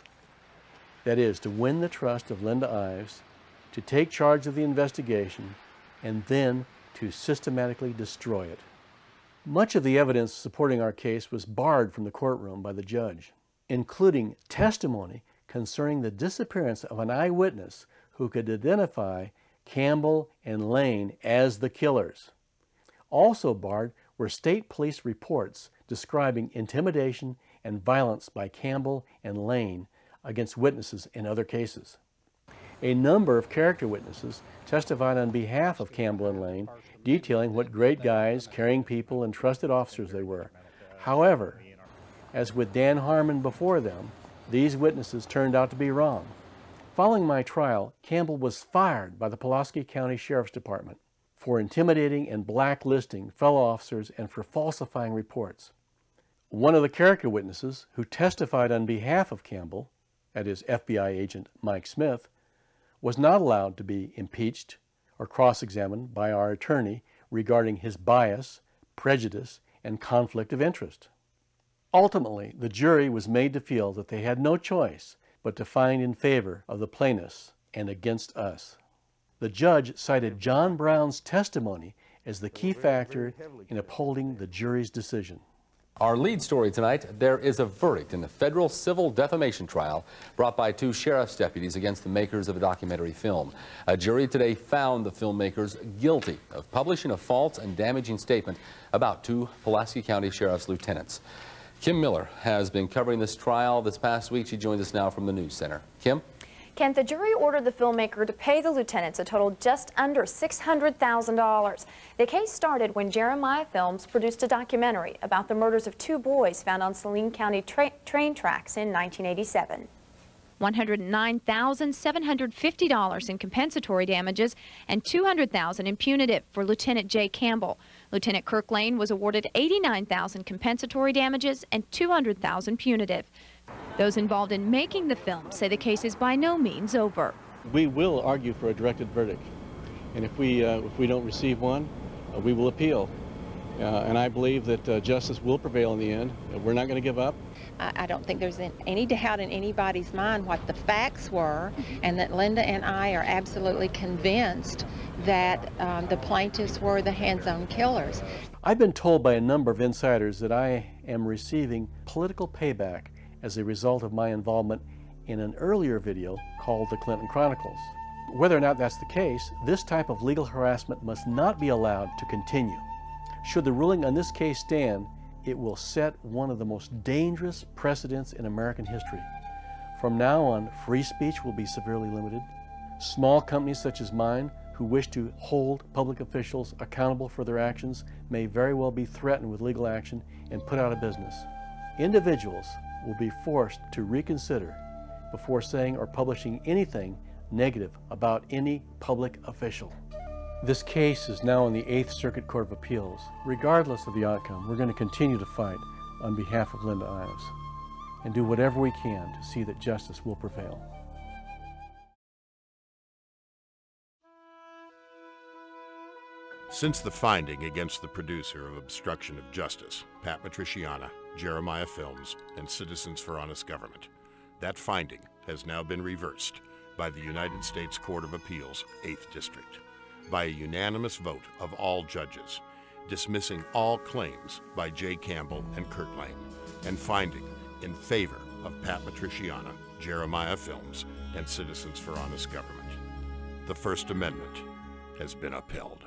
That is, to win the trust of Linda Ives, to take charge of the investigation, and then to systematically destroy it. Much of the evidence supporting our case was barred from the courtroom by the judge, including testimony concerning the disappearance of an eyewitness who could identify Campbell and Lane as the killers. Also barred were state police reports describing intimidation and violence by Campbell and Lane against witnesses in other cases. A number of character witnesses testified on behalf of Campbell and Lane, detailing what great guys, caring people, and trusted officers they were. However, as with Dan Harmon before them, these witnesses turned out to be wrong. Following my trial, Campbell was fired by the Pulaski County Sheriff's Department for intimidating and blacklisting fellow officers and for falsifying reports. One of the character witnesses who testified on behalf of Campbell, that is FBI agent Mike Smith, was not allowed to be impeached or cross-examined by our attorney regarding his bias, prejudice, and conflict of interest. Ultimately, the jury was made to feel that they had no choice but to find in favor of the plaintiffs and against us. The judge cited John Brown's testimony as the key factor in upholding the jury's decision. Our lead story tonight, there is a verdict in the federal civil defamation trial brought by 2 sheriff's deputies against the makers of a documentary film. A jury today found the filmmakers guilty of publishing a false and damaging statement about 2 Pulaski County Sheriff's lieutenants. Kim Miller has been covering this trial this past week. She joins us now from the News Center. Kim? Kent, the jury ordered the filmmaker to pay the lieutenants a total just under $600,000. The case started when Jeremiah Films produced a documentary about the murders of 2 boys found on Saline County train tracks in 1987. $109,750 in compensatory damages and $200,000 in punitive for Lieutenant Jay Campbell. Lieutenant Kirk Lane was awarded $89,000 compensatory damages and $200,000 punitive. Those involved in making the film say the case is by no means over. We will argue for a directed verdict, and if we don't receive one, we will appeal. And I believe that justice will prevail in the end. We're not going to give up. I don't think there's any doubt in anybody's mind what the facts were, and that Linda and I are absolutely convinced that the plaintiffs were the hands-on killers. I've been told by a number of insiders that I am receiving political payback as a result of my involvement in an earlier video called The Clinton Chronicles. Whether or not that's the case, this type of legal harassment must not be allowed to continue. Should the ruling on this case stand, it will set one of the most dangerous precedents in American history. From now on, free speech will be severely limited. Small companies such as mine, who wish to hold public officials accountable for their actions, may very well be threatened with legal action and put out of business. Individuals will be forced to reconsider before saying or publishing anything negative about any public official. This case is now in the 8th Circuit Court of Appeals. Regardless of the outcome, we're going to continue to fight on behalf of Linda Ives and do whatever we can to see that justice will prevail. Since the finding against the producer of Obstruction of Justice, Pat Matrisciana, Jeremiah Films, and Citizens for Honest Government, that finding has now been reversed by the United States Court of Appeals, 8th District, by a unanimous vote of all judges, dismissing all claims by Jay Campbell and Kirk Lane, and finding in favor of Pat Matrisciana, Jeremiah Films, and Citizens for Honest Government. The First Amendment has been upheld.